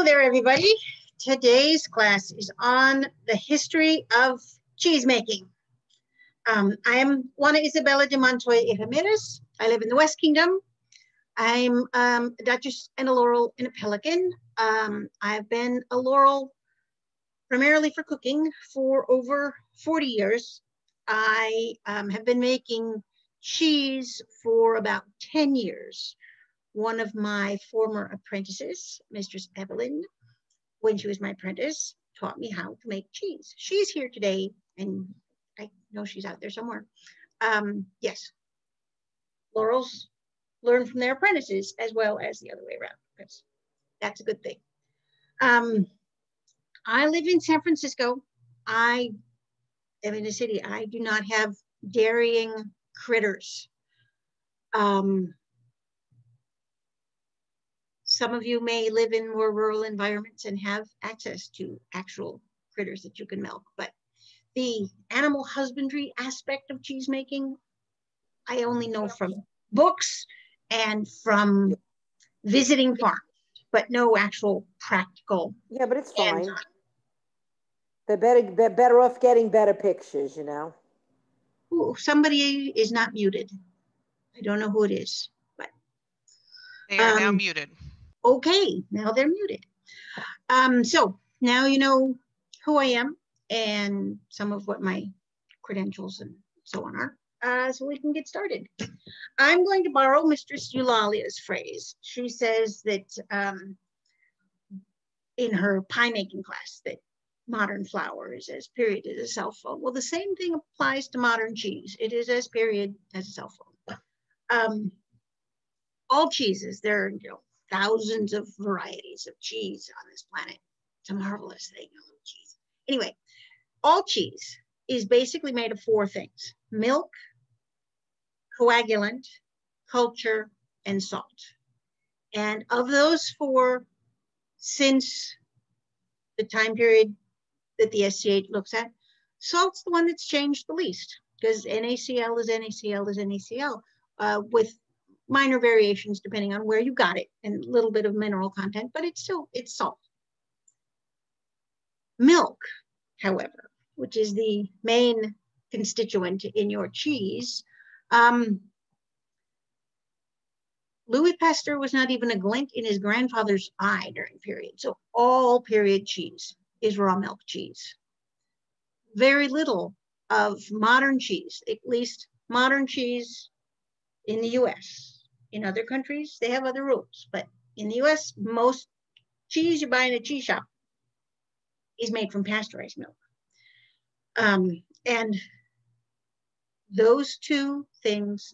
Hello there, everybody. Today's class is on the history of cheese making. I am Juana Isabella de Montoya y Ramirez. I live in the West Kingdom. I'm a Duchess and a Laurel and a Pelican. I've been a Laurel primarily for cooking for over 40 years. I have been making cheese for about 10 years. One of my former apprentices, Mistress Evelyn, when she was my apprentice, taught me how to make cheese. She's here today, and I know she's out there somewhere. Yes, Laurels learn from their apprentices as well as the other way around, because that's a good thing. I live in San Francisco. I am in a city. I do not have dairying critters. Some of you may live in more rural environments and have access to actual critters that you can milk, but the animal husbandry aspect of cheese making, I only know from books and from visiting farms, but no actual practical. Yeah, but it's fine. They're better off getting better pictures, you know? Ooh, somebody is not muted. I don't know who it is, but. They are now muted. Okay, now they're muted. So now you know who I am and some of what my credentials and so on are, so we can get started. I'm going to borrow Mistress Eulalia's phrase. She says that in her pie making class that modern flour is as period as a cell phone. Well, the same thing applies to modern cheese. It is as period as a cell phone. All cheeses, there are, you know, thousands of varieties of cheese on this planet. It's a marvelous thing, I love cheese. Anyway, all cheese is basically made of four things: milk, coagulant, culture, and salt. And of those four, since the time period that the SCA looks at, salt's the one that's changed the least, because NaCl is NaCl is NaCl, with minor variations depending on where you got it and a little bit of mineral content, but it's still, it's salt. Milk, however, which is the main constituent in your cheese, Louis Pasteur was not even a glint in his grandfather's eye during period. So all period cheese is raw milk cheese. Very little of modern cheese, at least modern cheese in the US. In other countries, they have other rules, but in the US, most cheese you buy in a cheese shop is made from pasteurized milk. And those two things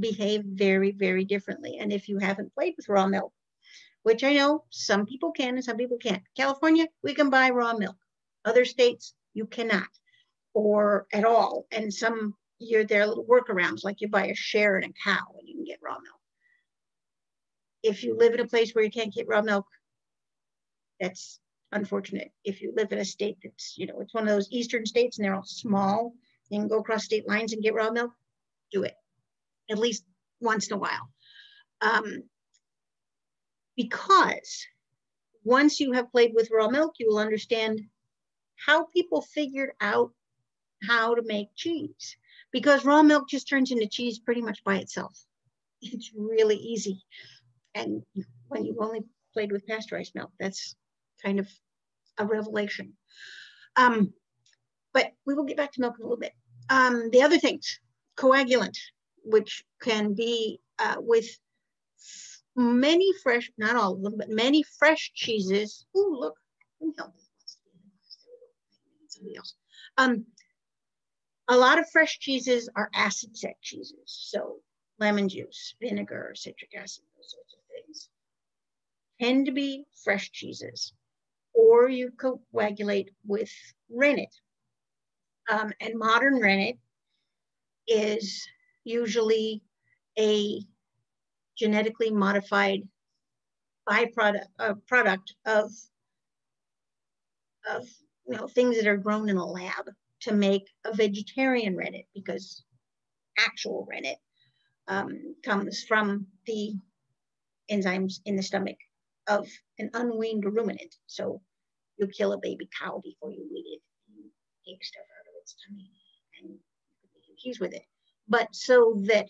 behave very, very differently. And if you haven't played with raw milk, which I know some people can and some people can't. California, we can buy raw milk. Other states, you cannot, or at all. And some, you're their little workarounds, like you buy a share in a cow and you can get raw milk. If you live in a place where you can't get raw milk, that's unfortunate. If you live in a state that's, you know, it's one of those eastern states and they're all small, you can go across state lines and get raw milk, do it at least once in a while. Because once you have played with raw milk, you will understand how people figured out how to make cheese. Because raw milk just turns into cheese pretty much by itself. It's really easy. And when you've only played with pasteurized milk, that's kind of a revelation. But we will get back to milk in a little bit. The other things, coagulant, which can be with many fresh, not all of them, but many fresh cheeses. Ooh, look, let me help somebody else. A lot of fresh cheeses are acid set cheeses. So lemon juice, vinegar, citric acid, those sorts of things tend to be fresh cheeses, or you coagulate with rennet. And modern rennet is usually a genetically modified byproduct product of you know, things that are grown in a lab to make a vegetarian rennet, because actual rennet comes from the enzymes in the stomach of an unweaned ruminant. So you kill a baby cow before you wean it and take stuff out of its tummy and cheese with it. But so that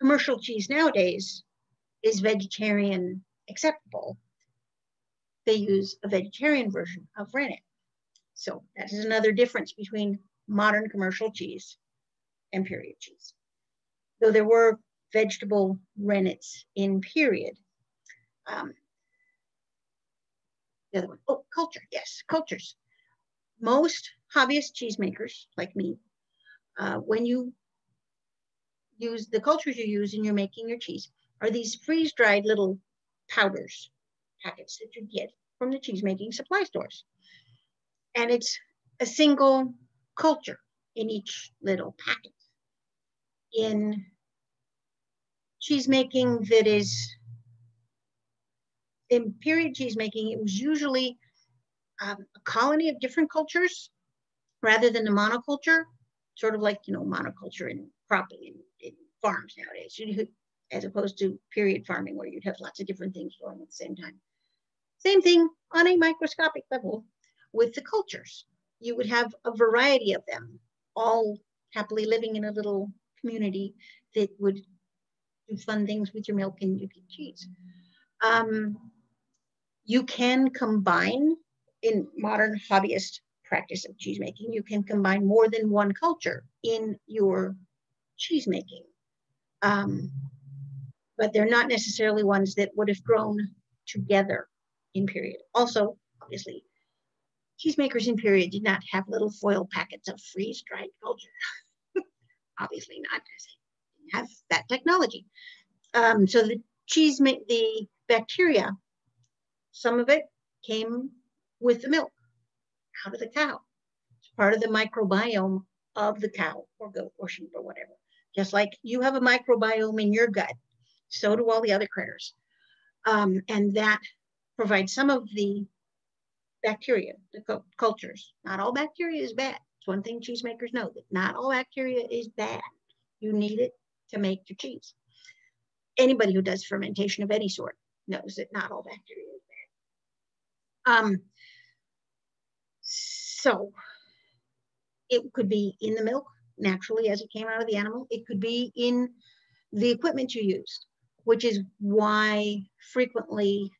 commercial cheese nowadays is vegetarian acceptable, they use a vegetarian version of rennet. So that is another difference between modern commercial cheese and period cheese. Though there were vegetable rennets in period. The other one, oh, culture, yes, cultures. Most hobbyist cheesemakers like me, when you use the cultures you use and you're making your cheese are these freeze-dried little powders packets that you get from the cheesemaking supply stores. And it's a single culture in each little packet. In cheesemaking that is, in period cheesemaking, it was usually a colony of different cultures rather than a monoculture, sort of like, you know, monoculture in cropping in farms nowadays, as opposed to period farming where you'd have lots of different things growing at the same time. Same thing on a microscopic level with the cultures. You would have a variety of them, all happily living in a little community that would do fun things with your milk and you get cheese. You can combine, in modern hobbyist practice of cheese making, you can combine more than one culture in your cheese making. But they're not necessarily ones that would have grown together in period. Also, obviously, cheesemakers in period did not have little foil packets of freeze-dried culture. Obviously not, because they didn't have that technology. So the bacteria, some of it came with the milk out of the cow. It's part of the microbiome of the cow or goat or sheep or whatever. Just like you have a microbiome in your gut, so do all the other critters. And that provides some of the bacteria, the cultures. Not all bacteria is bad. It's one thing cheesemakers know, that not all bacteria is bad. You need it to make your cheese. Anybody who does fermentation of any sort knows that not all bacteria is bad. So it could be in the milk, naturally, as it came out of the animal. It could be in the equipment you used, which is why frequently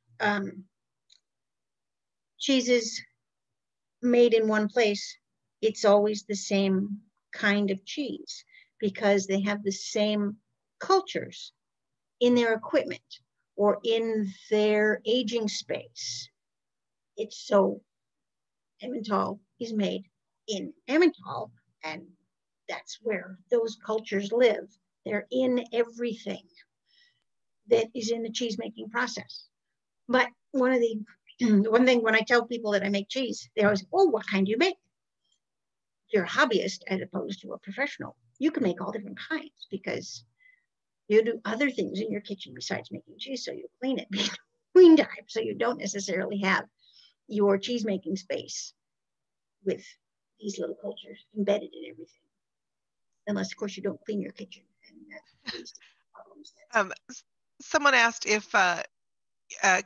cheeses made in one place, it's always the same kind of cheese because they have the same cultures in their equipment or in their aging space. It's so Emmental is made in Emmental, and that's where those cultures live. They're in everything that is in the cheesemaking process. But one thing when I tell people that I make cheese, they always, oh, what kind do you make? You're a hobbyist as opposed to a professional. You can make all different kinds because you do other things in your kitchen besides making cheese. So you clean it between time. So you don't necessarily have your cheesemaking space with these little cultures embedded in everything. Unless, of course, you don't clean your kitchen. And that's problems. Someone asked if,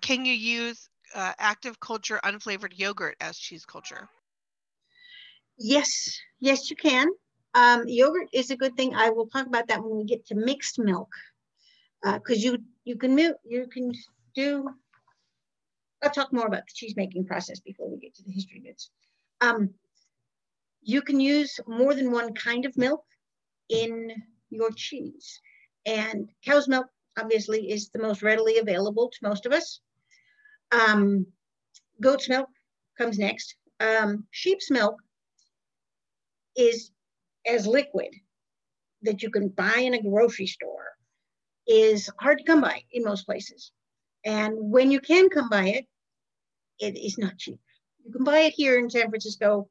can you use active culture unflavored yogurt as cheese culture? Yes, yes, you can. Yogurt is a good thing. I will talk about that when we get to mixed milk, because you can do. I'll talk more about the cheese making process before we get to the history bits. You can use more than one kind of milk in your cheese, and cow's milk obviously is the most readily available to most of us. Goat's milk comes next. Sheep's milk is as liquid that you can buy in a grocery store, is hard to come by in most places. And when you can come by it, it is not cheap. You can buy it here in San Francisco.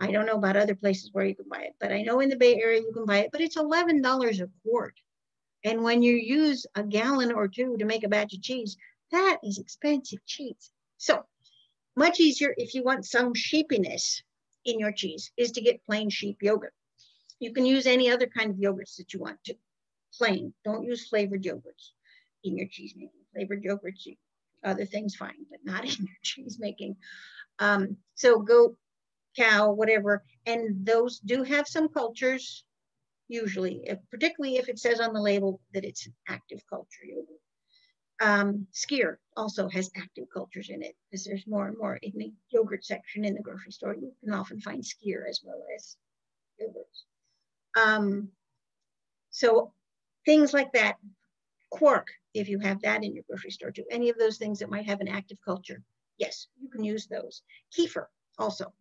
I don't know about other places where you can buy it, but I know in the Bay Area you can buy it, but it's $11 a quart. And when you use a gallon or two to make a batch of cheese, that is expensive cheese. So much easier if you want some sheepiness in your cheese is to get plain sheep yogurt. You can use any other kind of yogurts that you want to. Plain, don't use flavored yogurts in your cheese making. Flavored yogurts other things, fine, but not in your cheese making. So goat, cow, whatever. And those do have some cultures, usually, particularly if it says on the label that it's an active culture. Skyr also has active cultures in it, because there's more and more in the yogurt section in the grocery store. You can often find Skyr as well as yogurts. So things like that, quark, if you have that in your grocery store too, any of those things that might have an active culture, yes, you can use those. Kefir also.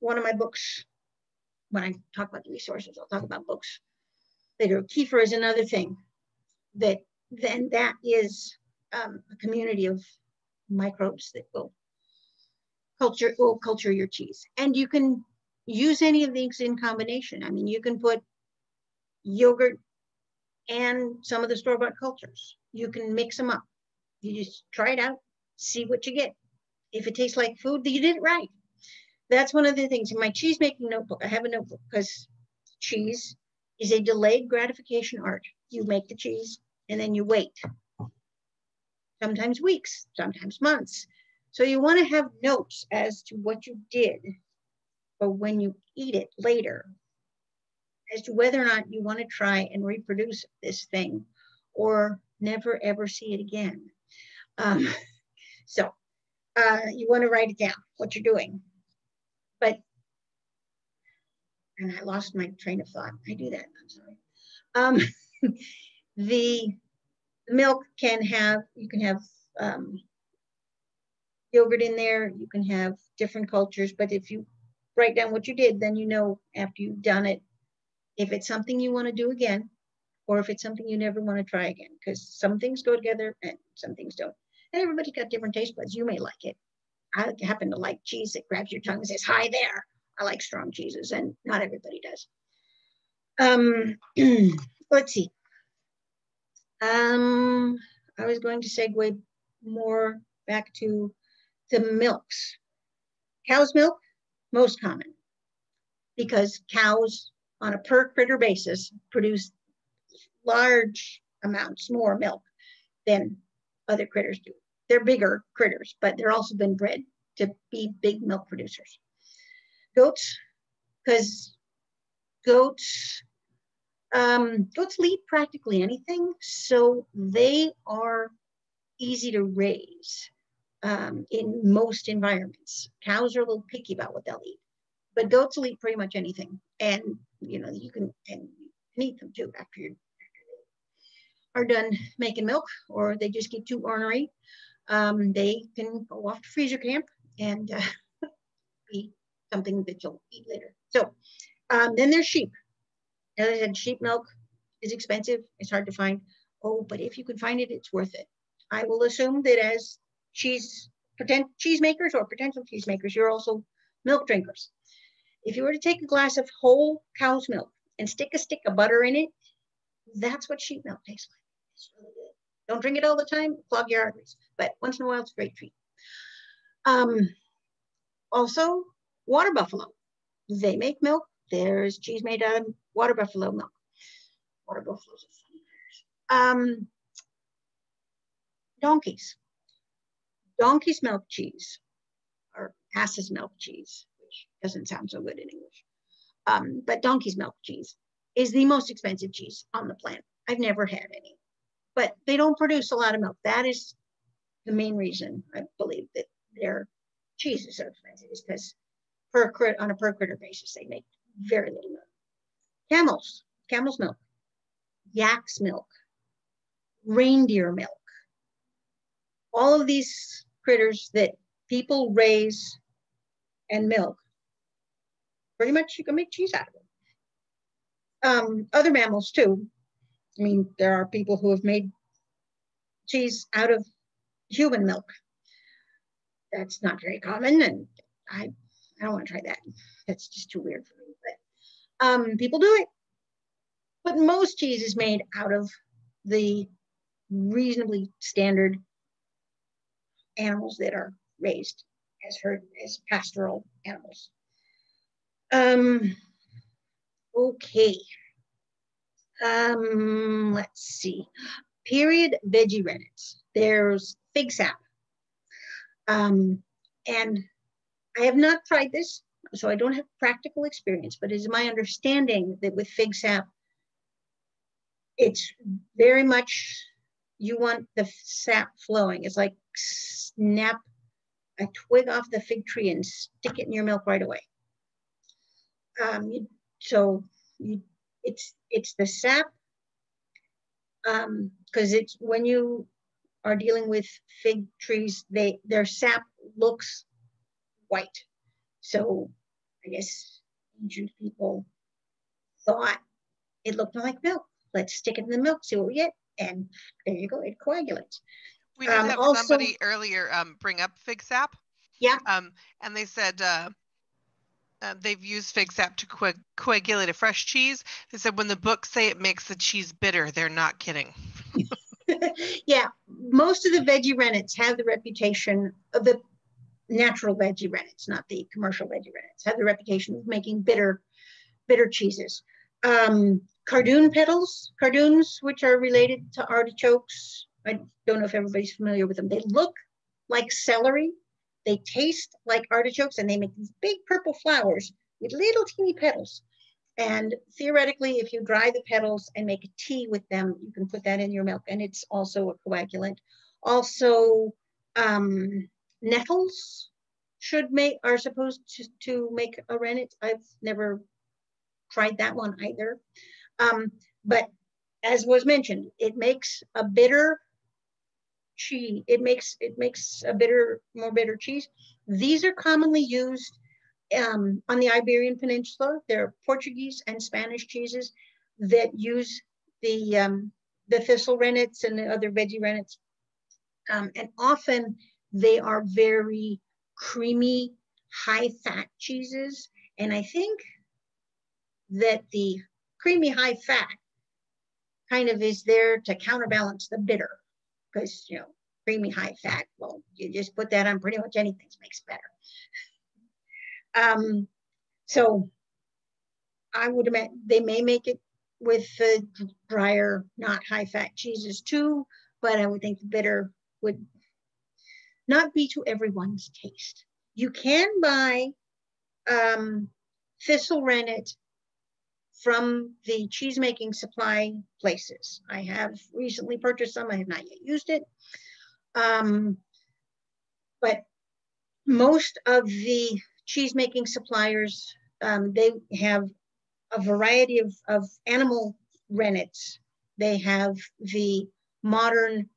One of my books, when I talk about the resources, I'll talk about books later. Kefir is another thing that then that is a community of microbes that will culture your cheese. And you can use any of these in combination. I mean, you can put yogurt and some of the store-bought cultures. You can mix them up. You just try it out, see what you get. If it tastes like food, you did it right. That's one of the things in my cheese making notebook. I have a notebook because cheese is a delayed gratification art. You make the cheese and then you wait, sometimes weeks, sometimes months. So you want to have notes as to what you did or when you eat it later, as to whether or not you want to try and reproduce this thing or never ever see it again. You want to write it down, what you're doing. But, and I lost my train of thought. I do that, I'm sorry. The milk can have, you can have yogurt in there, you can have different cultures, but if you write down what you did, then you know after you've done it, if it's something you want to do again, or if it's something you never want to try again, because some things go together and some things don't. And everybody's got different taste buds. You may like it. I happen to like cheese that grabs your tongue and says, hi there. I like strong cheeses, and not everybody does. Let's see. I was going to segue more back to the milks. Cow's milk, most common, because cows on a per critter basis produce large amounts more milk than other critters do. They're bigger critters, but they're also been bred to be big milk producers. Goats, because goats lead practically anything, so they are easy to raise in most environments. Cows are a little picky about what they'll eat, but goats will eat pretty much anything, and you know you can and eat them too after you are done making milk, or they just get too ornery. They can go off to freezer camp and be something that you'll eat later. So then there's sheep. As I said, sheep milk is expensive. It's hard to find. Oh, but if you can find it, it's worth it. I will assume that as cheese makers or potential cheese makers, you're also milk drinkers. If you were to take a glass of whole cow's milk and stick a stick of butter in it, that's what sheep milk tastes like. It's really good. Don't drink it all the time, clog your arteries, but once in a while, it's a great treat. Also, water buffalo. They make milk. There's cheese made out of water buffalo milk. Water buffaloes are fun. Donkeys. Donkey's milk cheese, or ass's milk cheese, which doesn't sound so good in English. But donkey's milk cheese is the most expensive cheese on the planet. I've never had any, but they don't produce a lot of milk. That is the main reason I believe that their cheese is so expensive, is because on a per critter basis, they make very little milk. Camels, camel's milk, yak's milk, reindeer milk. All of these critters that people raise and milk, pretty much you can make cheese out of them. Other mammals too. I mean, there are people who have made cheese out of human milk. That's not very common, and I don't want to try that. That's just too weird for me, but people do it. But most cheese is made out of the reasonably standard animals that are raised as herd, as pastoral animals. Okay, let's see. Period veggie rennet. There's fig sap. And I have not tried this, so I don't have practical experience, but it is my understanding that with fig sap, it's very much, you want the sap flowing. It's like snap a twig off the fig tree and stick it in your milk right away. It's the sap, because it's when you are dealing with fig trees, their sap looks white. So I guess ancient people thought it looked like milk. Let's stick it in the milk, see what we get, and there you go, it coagulates. We did have somebody earlier bring up fig sap. Yeah. And they said they've used fig sap to coagulate a fresh cheese. They said when the books say it makes the cheese bitter, they're not kidding. Yeah, most of the veggie rennet have the reputation of the natural veggie rennets, not the commercial veggie rennets, have the reputation of making bitter cheeses. Cardoon petals, cardoons, which are related to artichokes. I don't know if everybody's familiar with them. They look like celery. They taste like artichokes, and they make these big purple flowers with little teeny petals. And theoretically, if you dry the petals and make a tea with them, you can put that in your milk, and it's also a coagulant. Also, nettles are supposed to make a rennet. I've never tried that one either. But as was mentioned, it makes a bitter cheese. It makes a more bitter cheese. These are commonly used on the Iberian Peninsula. There are Portuguese and Spanish cheeses that use the thistle rennets and the other veggie rennets. And often they are very creamy, high fat cheeses. And I think that the creamy high fat kind of is there to counterbalance the bitter, because, you know, creamy high fat, well, you just put that on pretty much anything, makes better. So I would imagine they may make it with the drier, not high fat cheeses too, but I would think the bitter would not be to everyone's taste. You can buy thistle rennet from the cheese making supply places. I have recently purchased some, I have not yet used it. But most of the cheese making suppliers, they have a variety of animal rennets. They have the modern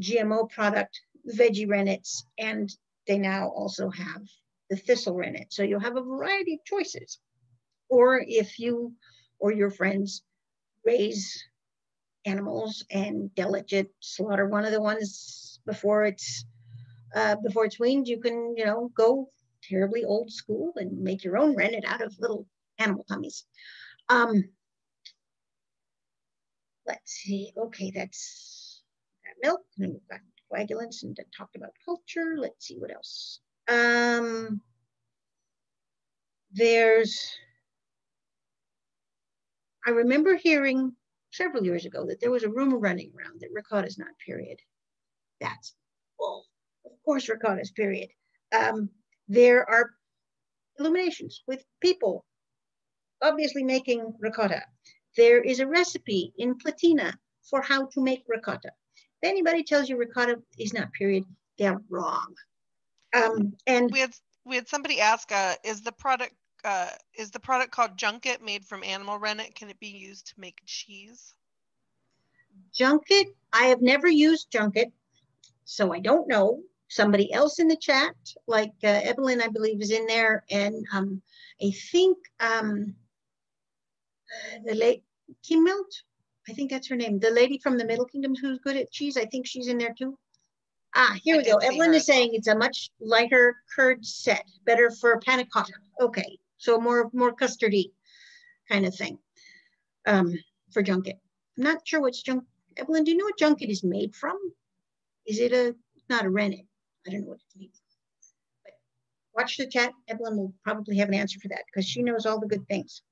GMO product, veggie rennets, and they now also have the thistle rennet. So you'll have a variety of choices. Or if you or your friends raise animals and delicate slaughter one of the ones before it's weaned, you can, you know, go terribly old school and make your own rennet out of little animal tummies. Let's see. Okay, that's milk, and we've got coagulants and talked about culture. Let's see what else. I remember hearing several years ago that there was a rumor running around that ricotta's not period. That's bull. Of course ricotta's period. There are illuminations with people obviously making ricotta. There is a recipe in Platina for how to make ricotta. If anybody tells you ricotta is not period, they're wrong. And we had somebody ask, is the product called Junket made from animal rennet? Can it be used to make cheese? Junket? I have never used Junket, so I don't know. Somebody else in the chat, like Evelyn, I believe, is in there. And I think the late Kimmelt, I think that's her name. The lady from the Middle Kingdom who's good at cheese, I think she's in there too. Ah, here we go. Evelyn is saying it's a much lighter curd set, better for panna cotta. Okay. So more custardy kind of thing for Junket. I'm not sure what's Junket. Evelyn, do you know what Junket is made from? Is it not a rennet? I don't know what it's made from. But watch the chat. Evelyn will probably have an answer for that because she knows all the good things.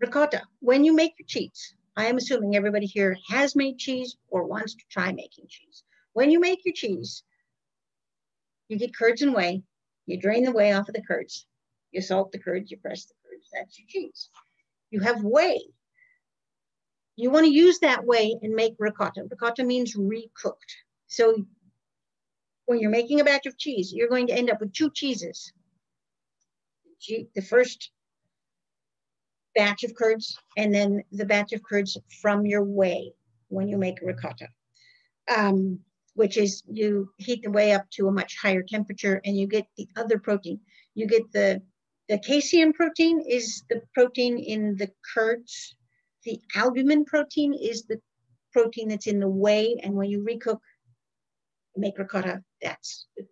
Ricotta, when you make your cheese, I am assuming everybody here has made cheese or wants to try making cheese. When you make your cheese, you get curds and whey, you drain the whey off of the curds, you salt the curds, you press the curds, that's your cheese. You have whey. You want to use that whey and make ricotta. Ricotta means re-cooked. So when you're making a batch of cheese, you're going to end up with two cheeses. The first batch of curds and then the batch of curds from your whey when you make ricotta, which is you heat the whey up to a much higher temperature and you get the other protein. You get the casein protein is the protein in the curds. The albumin protein is the protein that's in the whey, and when you recook, make ricotta, that's the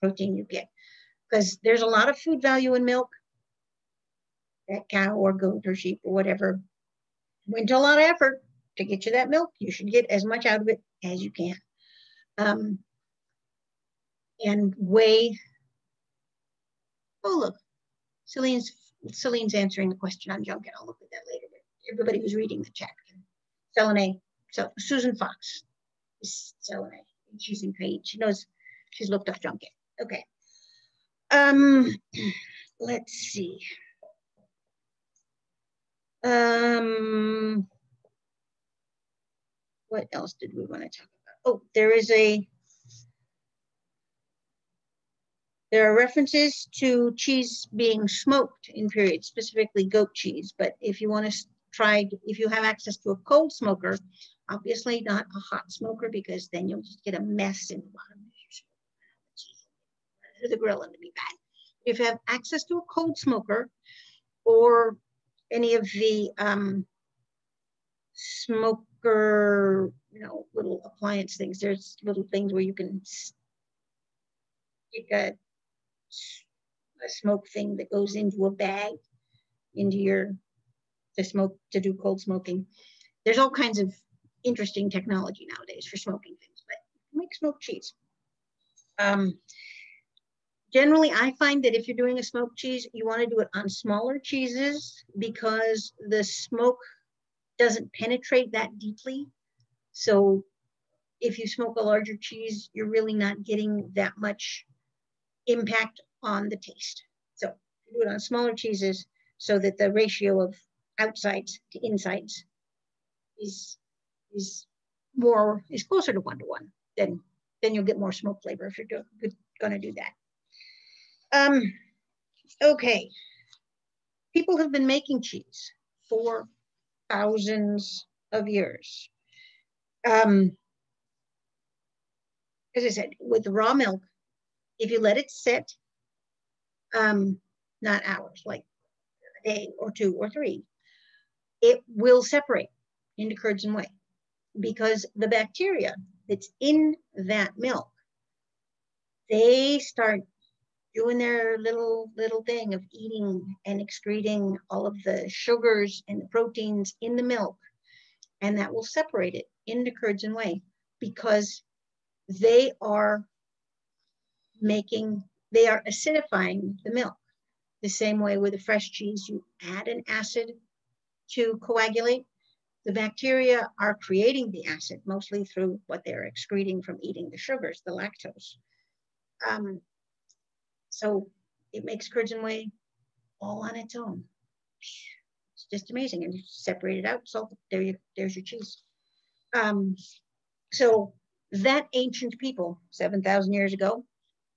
protein you get. Because there's a lot of food value in milk that cow or goat or sheep or whatever went to a lot of effort to get you that milk. You should get as much out of it as you can. And whey. Oh, look, Selene's answering the question on Junket. I'll look at that later. Everybody was reading the chat. Selene, so Susan Fox is Selene. She's in Page. She knows, she's looked up Junket. Okay. Let's see. What else did we want to talk about? Oh, there are references to cheese being smoked in periods, specifically goat cheese. But if you want to try, if you have access to a cold smoker, obviously not a hot smoker, because then you'll just get a mess in the bottom of your smoker, the grill, and it'll be bad. If you have access to a cold smoker or any of the smoker, little appliance things, there's little things where you can take a smoke thing that goes into a bag, into your to do cold smoking. There's all kinds of interesting technology nowadays for smoking things, but make smoked cheese. Generally, I find that if you're doing a smoked cheese, you want to do it on smaller cheeses because the smoke doesn't penetrate that deeply. So if you smoke a larger cheese, you're really not getting that much impact on the taste. So do it on smaller cheeses so that the ratio of outsides to insides is closer to 1-to-1. Then you'll get more smoke flavor if you're gonna do that. Okay, people have been making cheese for thousands of years. As I said, with raw milk, if you let it sit, not hours, like a day or two or three, it will separate into curds and whey because the bacteria that's in that milk, they start doing their little thing of eating and excreting all of the sugars and the proteins in the milk. And that will separate it into curds and whey because they are acidifying the milk. The same way with a fresh cheese, you add an acid to coagulate. The bacteria are creating the acid mostly through what they're excreting from eating the sugars, the lactose. So it makes curds and whey all on its own. It's just amazing. And you separate it out, salt, there's your cheese. So that ancient people, 7,000 years ago,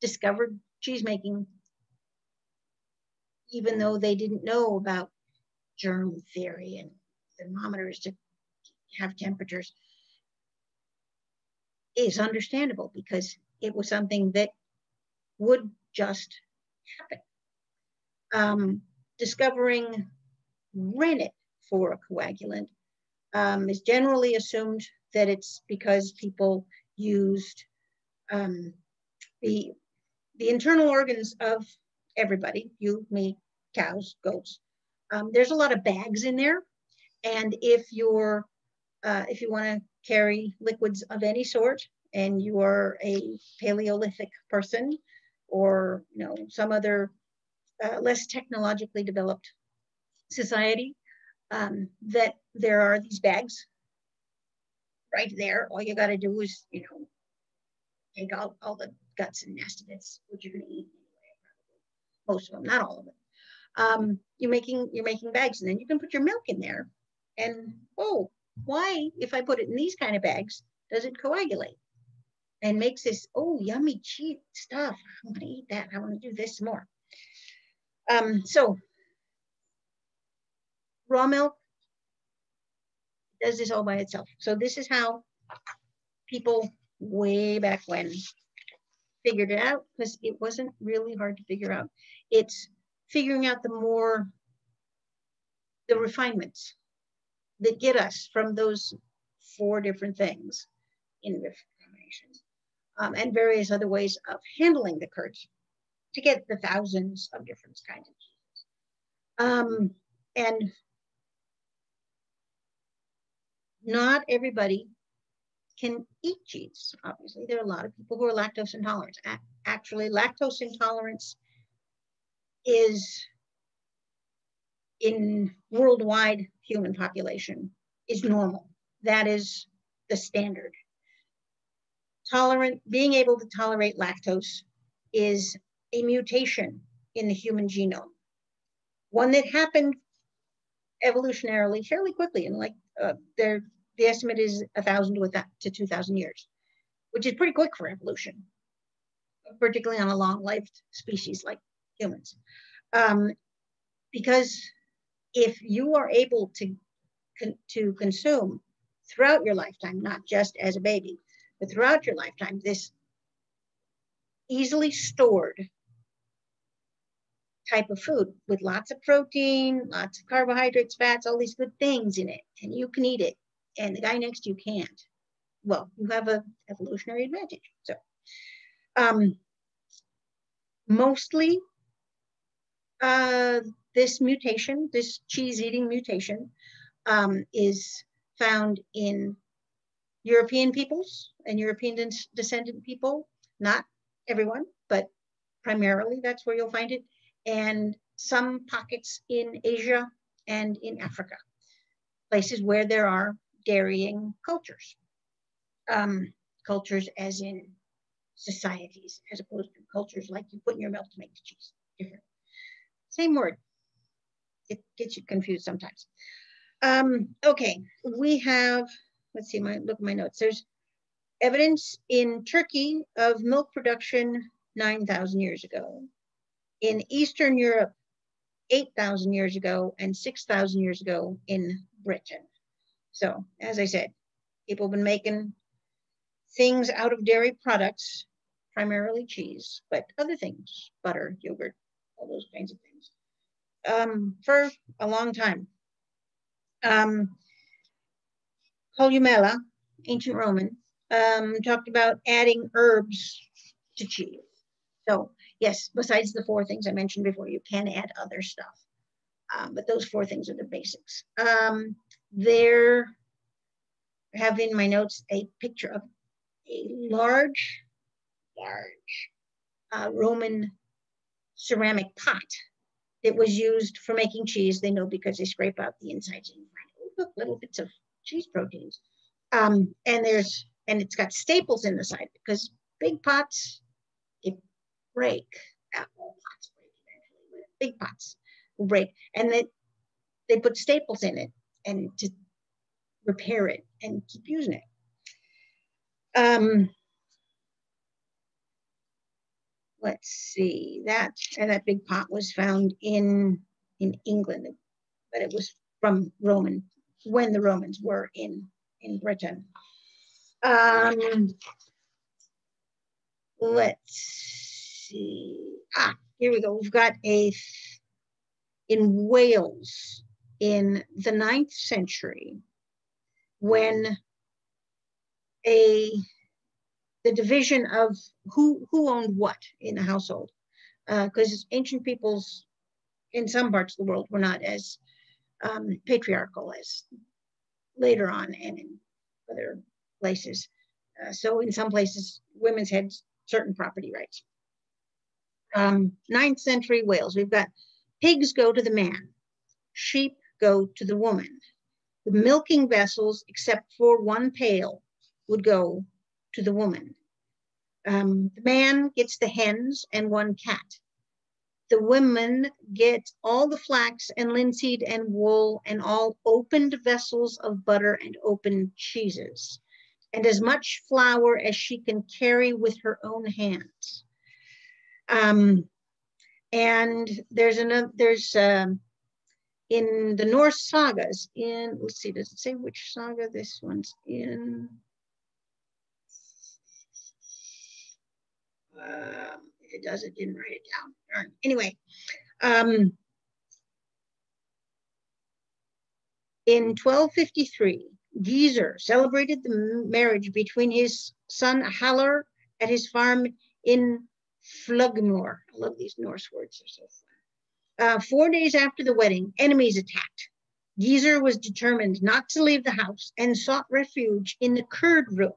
discovered cheese making, even though they didn't know about germ theory and thermometers to have temperatures, is understandable because it was something that would just happen. Discovering rennet for a coagulant is generally assumed that it's because people used the internal organs of everybody, you, me, cows, goats. There's a lot of bags in there, and if you want to carry liquids of any sort, and you are a Paleolithic person, or some other less technologically developed society, that there are these bags right there. All you got to do is, you know, take out all the guts and nasty bits, which you're going to eat anyway, most of them, not all of it. You're making bags, and then you can put your milk in there. And oh, why, if I put it in these kind of bags, does it coagulate and makes this, oh, yummy, cheap stuff? I'm gonna eat that. I want to do this more. So raw milk does this all by itself. So this is how people way back when figured it out, because it wasn't really hard to figure out. It's figuring out the refinements that get us from those four different things in different combinations, and various other ways of handling the curd to get the thousands of different kinds of cheeses. And not everybody can eat cheese, obviously. There are a lot of people who are lactose intolerant. Actually, lactose intolerance is in worldwide human population is normal. That is the standard. Being able to tolerate lactose is a mutation in the human genome. One that happened evolutionarily fairly quickly, and like the estimate is 1,000 to 2,000 years, which is pretty quick for evolution, particularly on a long-lived species like humans. Because if you are able to consume throughout your lifetime, not just as a baby, but throughout your lifetime, this easily stored type of food with lots of protein, lots of carbohydrates, fats, all these good things in it, and you can eat it, and the guy next to you can't, well, you have an evolutionary advantage. So mostly this mutation, this cheese-eating mutation, is found in European peoples and European descendant people. Not everyone, but primarily that's where you'll find it. And some pockets in Asia and in Africa, places where there are dairying cultures. Cultures as in societies, as opposed to cultures like you put in your milk to make the cheese. Different. Same word. It gets you confused sometimes. Okay, we have, let's see, look at my notes. There's evidence in Turkey of milk production 9,000 years ago, in Eastern Europe 8,000 years ago, and 6,000 years ago in Britain. So as I said, people have been making things out of dairy products, primarily cheese, but other things, butter, yogurt, all those kinds of things, for a long time. Columella, ancient Roman, talked about adding herbs to cheese. So yes, besides the four things I mentioned before, you can add other stuff, but those four things are the basics. There I have in my notes a picture of a large Roman ceramic pot that was used for making cheese. They know because they scrape out the insides and find little bits of cheese proteins. And it's got staples in the side because big pots, they break. Well, pots break eventually, but big pots will break. And they put staples in it and to repair it and keep using it. Let's see, that big pot was found in England, but it was from Roman, when the Romans were in Britain. Let's see, here we go. We've got in Wales in the 9th century, when the division of who owned what in a household, because ancient peoples in some parts of the world were not as patriarchal as later on and in other places. So in some places, women's had certain property rights. 9th century Wales, we've got pigs go to the man, sheep go to the woman. The milking vessels, except for one pail, would go to the woman. The man gets the hens and one cat. The women get all the flax and linseed and wool and all opened vessels of butter and open cheeses, and as much flour as she can carry with her own hands. And there's another, in the Norse sagas, in, let's see, does it say which saga this one's in? It does, it didn't write it down. Darn. Anyway, in 1253, Geyser celebrated the marriage between his son Haller at his farm in Flugnor. I love these Norse words, they're so fun. 4 days after the wedding, enemies attacked. Geyser was determined not to leave the house and sought refuge in the curd room.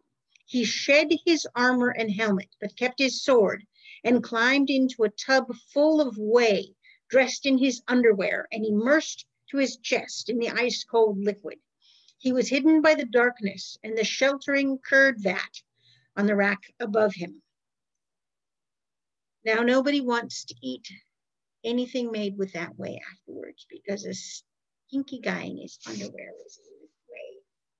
He shed his armor and helmet, but kept his sword and climbed into a tub full of whey, dressed in his underwear and immersed to his chest in the ice-cold liquid. He was hidden by the darkness and the sheltering curd vat on the rack above him. Now, nobody wants to eat anything made with that whey afterwards because a stinky guy in his underwear was eating whey.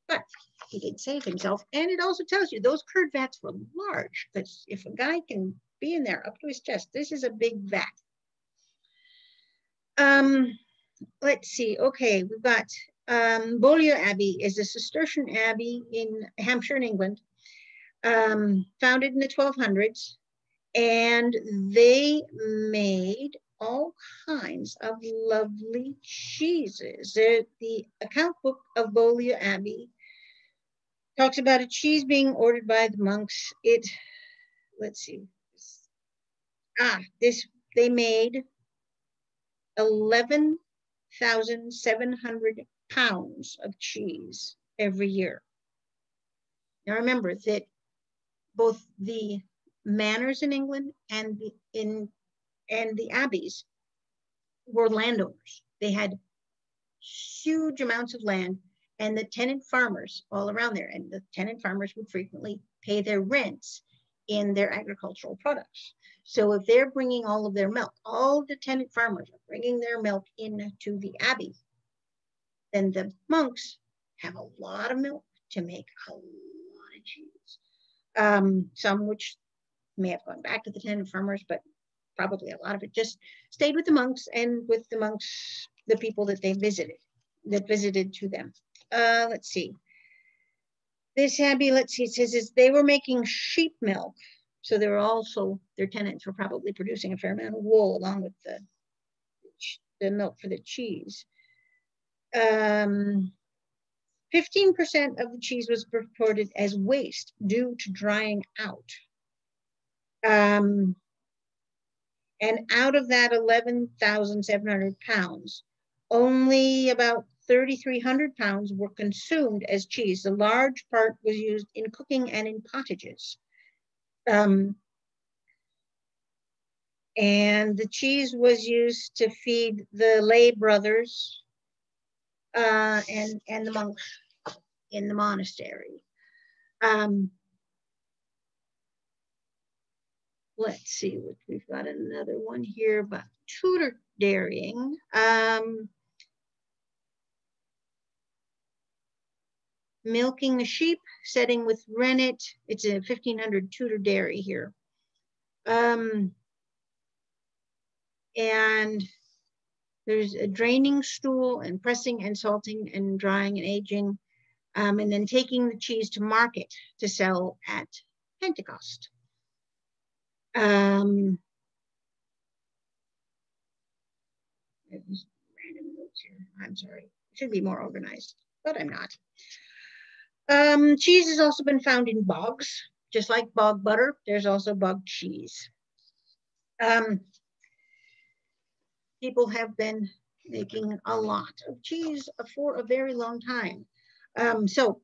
But he did save himself. And it also tells you those curd vats were large, because if a guy can be in there up to his chest, this is a big vat. Let's see. Okay, we've got Beaulieu Abbey is a Cistercian abbey in Hampshire in England, founded in the 1200s, and they made all kinds of lovely cheeses. The account book of Beaulieu Abbey talks about a cheese being ordered by the monks. It, let's see, this, they made 11,700 pounds of cheese every year. Now remember that both the manors in England and the abbeys were landowners. They had huge amounts of land and the tenant farmers all around there, and the tenant farmers would frequently pay their rents in their agricultural products. So if they're bringing all of their milk, all the tenant farmers are bringing their milk into the abbey, then the monks have a lot of milk to make a lot of cheese. Some which may have gone back to the tenant farmers, but probably a lot of it just stayed with the monks, and with the monks, the people that they visited, to them. Let's see. This abbey, let's see, it says is they were making sheep milk. So they were also, their tenants were probably producing a fair amount of wool along with the milk for the cheese. 15% of the cheese was reported as waste due to drying out. And out of that 11,700 pounds, only about 3,300 pounds were consumed as cheese. The large part was used in cooking and in pottages. And the cheese was used to feed the lay brothers and the monks in the monastery. Let's see, we've got another one here about Tudor dairying. Milking the sheep, setting with rennet. It's a 1500 Tudor dairy here. And there's a draining stool and pressing and salting and drying and aging, and then taking the cheese to market to sell at Pentecost. Random notes here. I'm sorry, I should be more organized, but I'm not. Cheese has also been found in bogs, just like bog butter. There's also bog cheese. People have been making a lot of cheese for a very long time. So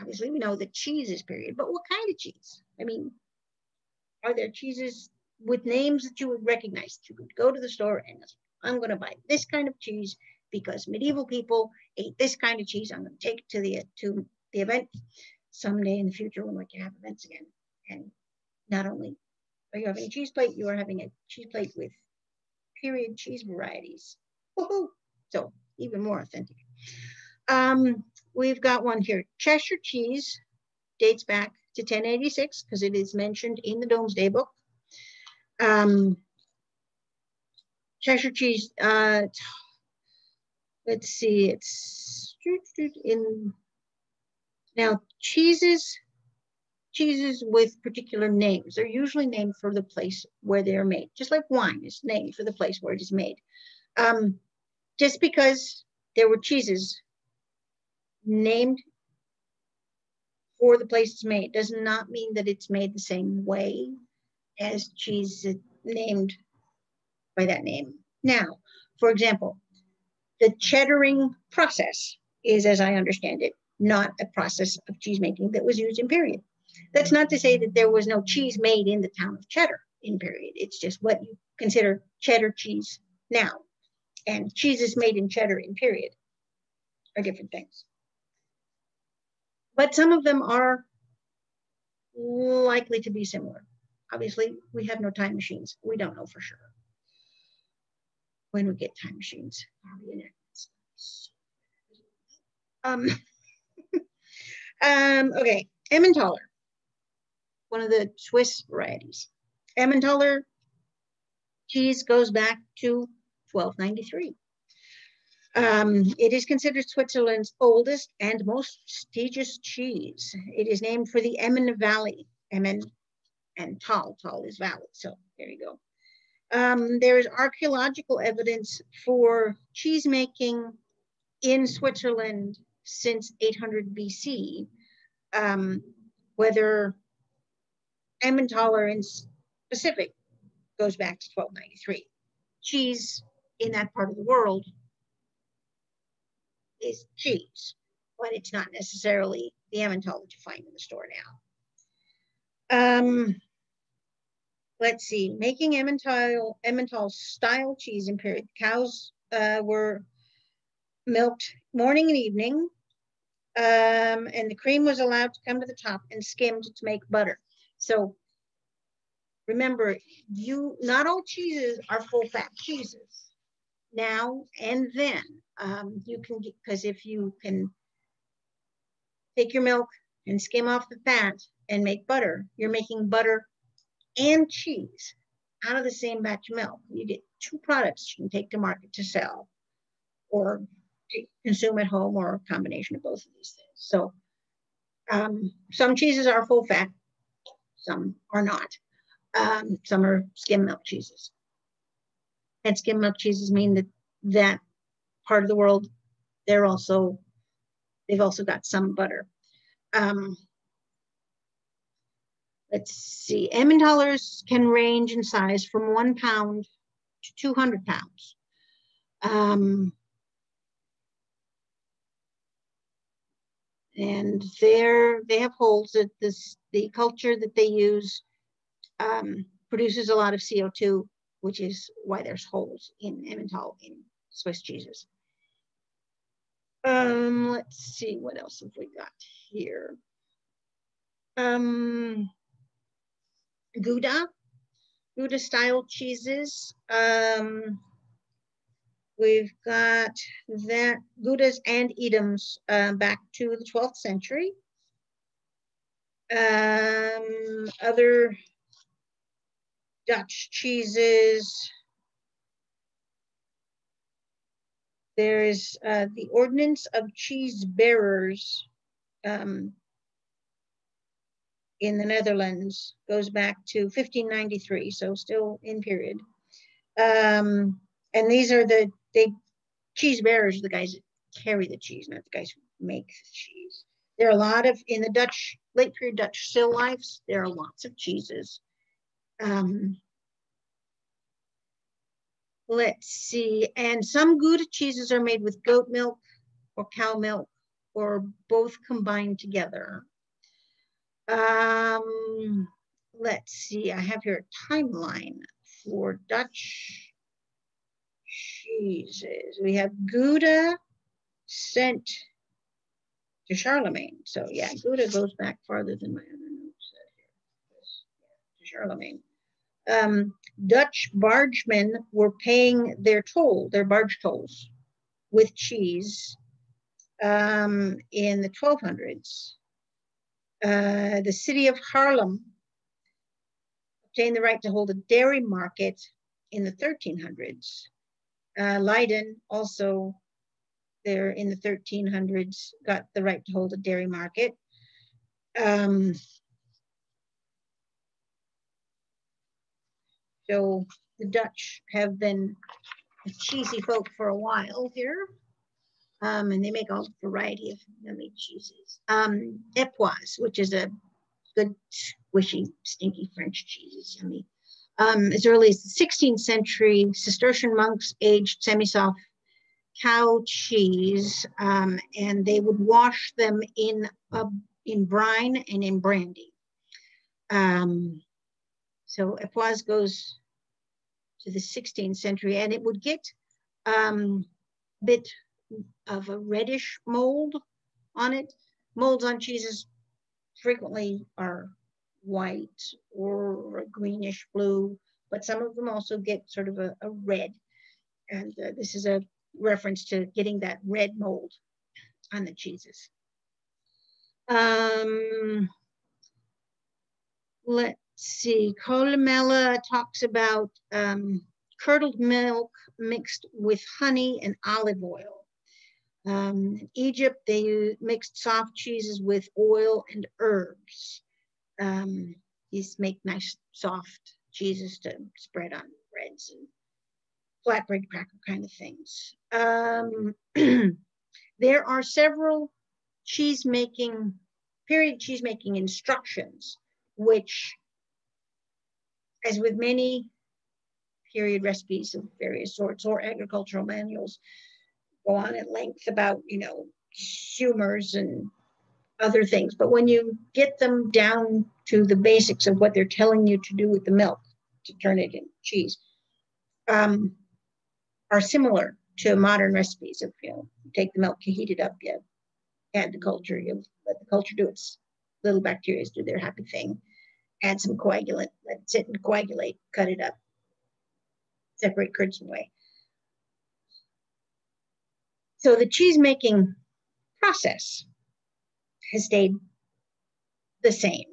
obviously we know that cheese is period, but what kind of cheese? I mean, are there cheeses with names that you would recognize? You could go to the store and I'm going to buy this kind of cheese because medieval people ate this kind of cheese. I'm going to take it to the event someday in the future when we can have events again. And not only are you having a cheese plate, you are having a cheese plate with period cheese varieties. Woohoo! So even more authentic. We've got one here. Cheshire cheese dates back to 1086 because it is mentioned in the Domesday Book. Cheshire cheese, let's see, it's in, now cheeses with particular names. They're usually named for the place where they're made, just like wine is named for the place where it is made. Just because there were cheeses named for the place it's made does not mean that it's made the same way as cheese named by that name. Now, for example, the cheddaring process is, as I understand it, not a process of cheese making that was used in period. That's not to say that there was no cheese made in the town of Cheddar in period. It's just what you consider cheddar cheese now. And cheeses made in Cheddar in period are different things. But some of them are likely to be similar. Obviously, we have no time machines. We don't know for sure. When we get time machines. Okay, Emmentaler, one of the Swiss varieties. Emmentaler cheese goes back to 1293. It is considered Switzerland's oldest and most prestigious cheese. It is named for the Emmen Valley. Emmen and Tal is valley, so there you go. There is archaeological evidence for cheese making in Switzerland since 800 BC. Whether Emmentaler in specific goes back to 1293. Cheese in that part of the world is cheese, but it's not necessarily the Emmentaler you find in the store now. Let's see, making Emmental style cheese in period. Cows were milked morning and evening, and the cream was allowed to come to the top and skimmed to make butter. So remember, not all cheeses are full fat cheeses now and then. You can, because if you can take your milk and skim off the fat and make butter, you're making butter and cheese out of the same batch of milk. You get two products you can take to market to sell or consume at home, or a combination of both of these things. So some cheeses are full fat, some are not. Some are skim milk cheeses. And skim milk cheeses mean that that part of the world, they've also got some butter. Let's see, Emmentalers can range in size from 1 pound to 200 pounds. And they have holes that the culture that they use produces a lot of CO2, which is why there's holes in Emmental in Swiss cheeses. Let's see, what else have we got here? Gouda style cheeses. We've got that Goudas and Edams back to the 12th century. Other Dutch cheeses. There is the ordinance of cheese bearers in the Netherlands goes back to 1593, so still in period. And these are the cheese bearers are the guys that carry the cheese, not the guys who make the cheese. There are a lot of, in the Dutch, late period Dutch still lifes, there are lots of cheeses. Let's see, and some Gouda cheeses are made with goat milk or cow milk or both combined together. Let's see, I have here a timeline for Dutch Jesus. We have Gouda sent to Charlemagne. So yeah, Gouda goes back farther than my other notes here. To Charlemagne. Dutch bargemen were paying their toll, their barge tolls with cheese in the 1200s. The city of Haarlem obtained the right to hold a dairy market in the 1300s. Leiden also there in the 1300s got the right to hold a dairy market. So the Dutch have been a cheesy folk for a while here. And they make all variety of yummy cheeses. Epoisses, which is a good, squishy, stinky French cheese, is yummy. As early as the 16th century, Cistercian monks aged semi-soft cow cheese, and they would wash them in brine and in brandy. So Epoisses goes to the 16th century, and it would get a bit of a reddish mold on it. Molds on cheeses frequently are white or greenish blue, but some of them also get sort of a red. And this is a reference to getting that red mold on the cheeses. Let's see, Columella talks about curdled milk mixed with honey and olive oil. In Egypt, they mixed soft cheeses with oil and herbs. These make nice soft cheeses to spread on breads and flatbread cracker kind of things. There are several cheese-making, period cheese-making instructions, which, as with many period recipes of various sorts or agricultural manuals, go on at length about, you know, humors and other things. But when you get them down to the basics of what they're telling you to do with the milk, to turn it into cheese, are similar to modern recipes of, you know, you take the milk, you heat it up, you add the culture, you let the culture do its little bacteria do their happy thing, add some coagulant, let it sit and coagulate, cut it up, separate curds away. So the cheese-making process has stayed the same.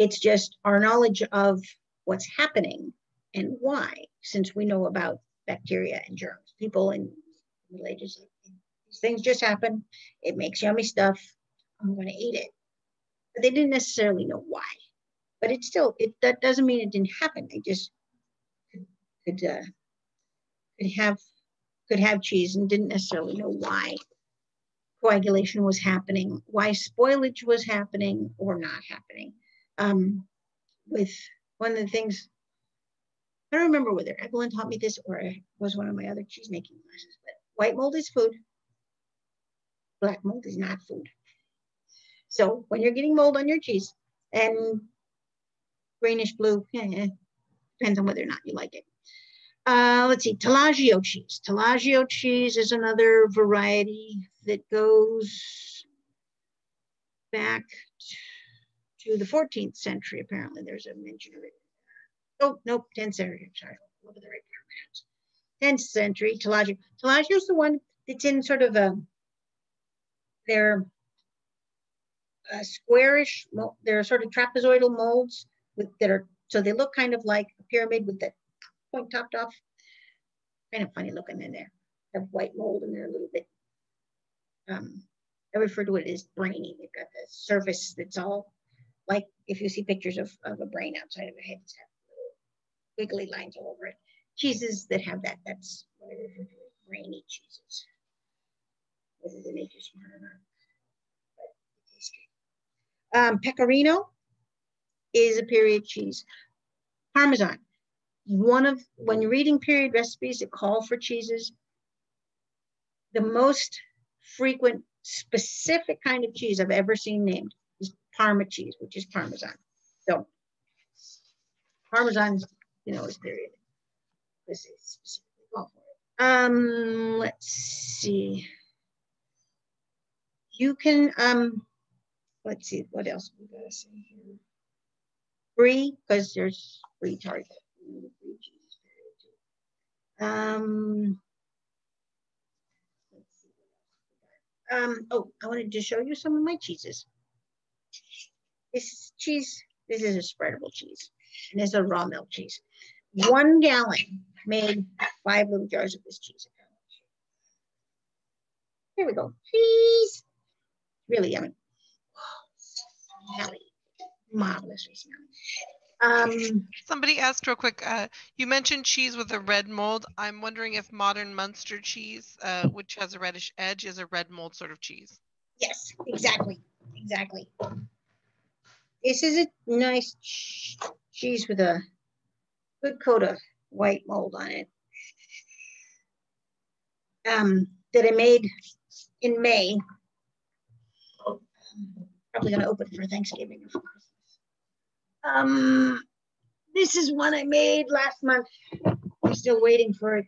It's just our knowledge of what's happening and why, since we know about bacteria and germs. People in the Middle Ages, these things just happen. It makes yummy stuff. I'm going to eat it. But they didn't necessarily know why. But it's still, that doesn't mean it didn't happen. They just could have cheese and didn't necessarily know why coagulation was happening, why spoilage was happening or not happening. With one of the things, I don't remember whether Evelyn taught me this or it was one of my other cheese making classes, but white mold is food, black mold is not food. So when you're getting mold on your cheese and greenish blue, depends on whether or not you like it. Let's see, Taleggio cheese. Taleggio cheese is another variety that goes back to the 14th century, apparently. There's a mention of it. Oh, nope, 10th century. Sorry, look at the right paragraphs. 10th century, Taleggio. Taleggio is the one that's in sort of they're squarish, they're sort of trapezoidal molds so they look kind of like a pyramid with the point topped off, kind of funny looking in there. Have white mold in there a little bit. I refer to it as brainy. They've got the surface that's all like if you see pictures of a brain outside of a head, it's got wiggly lines all over it. Cheeses that have that's what I refer to as brainy cheeses. Whether they make you smart or not, but it tastes good. Pecorino is a period cheese. Parmesan. When you're reading period recipes that call for cheeses, the most frequent specific kind of cheese I've ever seen named is Parma cheese, which is Parmesan. So Parmesan, you know, is period. This is specifically called for it. Let's see. You can, let's see, what else we gotta say here? Free, because there's free Target. Let's see what else we got. Oh, I wanted to show you some of my cheeses. This is cheese, this is a spreadable cheese, and it's a raw milk cheese. 1 gallon made 5 little jars of this cheese. Here we go, cheese. Really yummy. Smelly, marvelously smelly. Somebody asked real quick, you mentioned cheese with a red mold. I'm wondering if modern Munster cheese, which has a reddish edge, is a red mold sort of cheese. Yes, exactly, exactly. This is a nice cheese with a good coat of white mold on it that I made in May. Probably gonna open for Thanksgiving or for Christmas. This is one I made last month. I'm still waiting for it,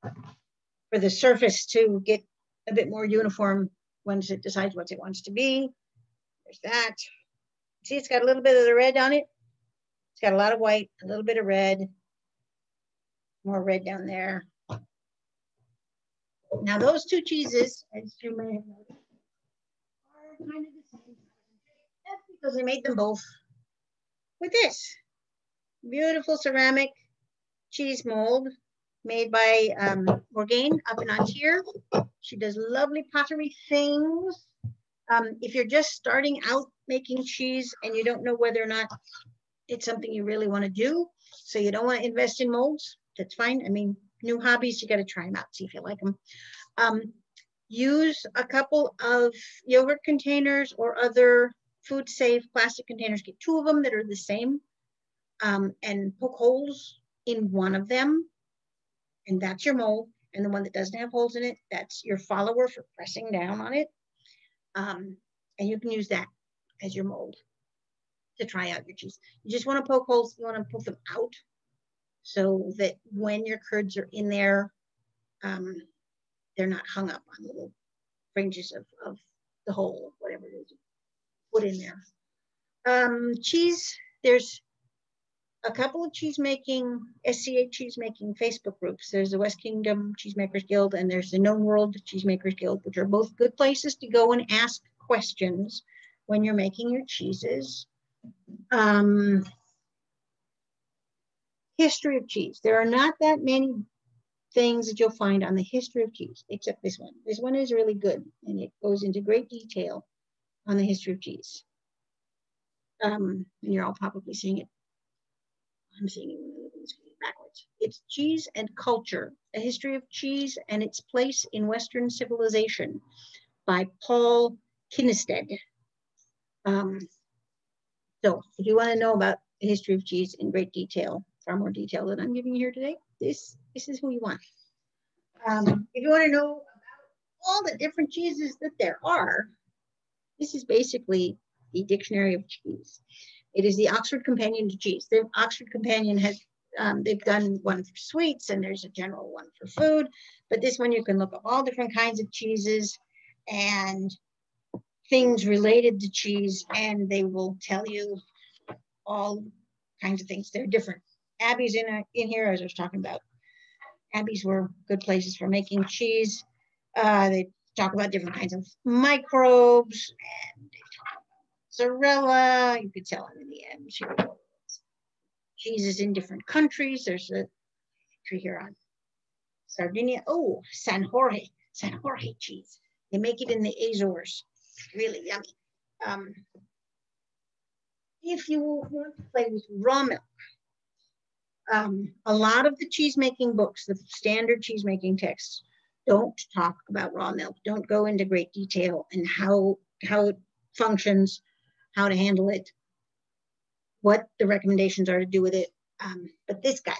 for the surface to get a bit more uniform once it decides what it wants to be. There's that. See, it's got a little bit of the red on it. It's got a lot of white, a little bit of red, more red down there. Now those two cheeses, as you may have noticed, are kind of the same. That's because I made them both with this beautiful ceramic cheese mold made by Morgane up in Antire. She does lovely pottery things. If you're just starting out making cheese and you don't know whether or not it's something you really want to do, so you don't want to invest in molds, that's fine. I mean, new hobbies, you got to try them out, see if you like them. Use a couple of yogurt containers or other food safe plastic containers. Get 2 of them that are the same and poke holes in one of them, and that's your mold. And the one that doesn't have holes in it, that's your follower for pressing down on it. And you can use that as your mold to try out your cheese. You just want to poke holes, you want to poke them out so that when your curds are in there, they're not hung up on little fringes of the hole, whatever it is you put in there. Cheese, there's a couple of cheese making, SCA cheese making Facebook groups. There's the West Kingdom Cheesemakers Guild and there's the Known World Cheesemakers Guild, which are both good places to go and ask questions when you're making your cheeses. History of cheese. There are not that many things that you'll find on the history of cheese, except this one. This one is really good and it goes into great detail on the history of cheese. And you're all probably seeing it. I'm seeing it backwards. It's Cheese and Culture, A History of Cheese and Its Place in Western Civilization by Paul Kinnistead. So if you want to know about the history of cheese in great detail, far more detail than I'm giving you here today, this is who you want. If you want to know about all the different cheeses that there are, this is basically the Dictionary of Cheese. It is the Oxford Companion to Cheese. The Oxford Companion has, they've done one for sweets and there's a general one for food, but this one you can look up all different kinds of cheeses and things related to cheese, and they will tell you all kinds of things. They're different. Abbeys in here, as I was talking about. Abbeys were good places for making cheese. They talk about different kinds of microbes, and they talk about mozzarella. You could tell them in the end. Sure. Cheeses in different countries. There's a tree here on Sardinia. Oh, San Jorge. San Jorge cheese. They make it in the Azores. Really yummy. If you want to play with raw milk, a lot of the cheesemaking books, the standard cheesemaking texts, don't talk about raw milk, don't go into great detail and how it functions, how to handle it, what the recommendations are to do with it. But this guy,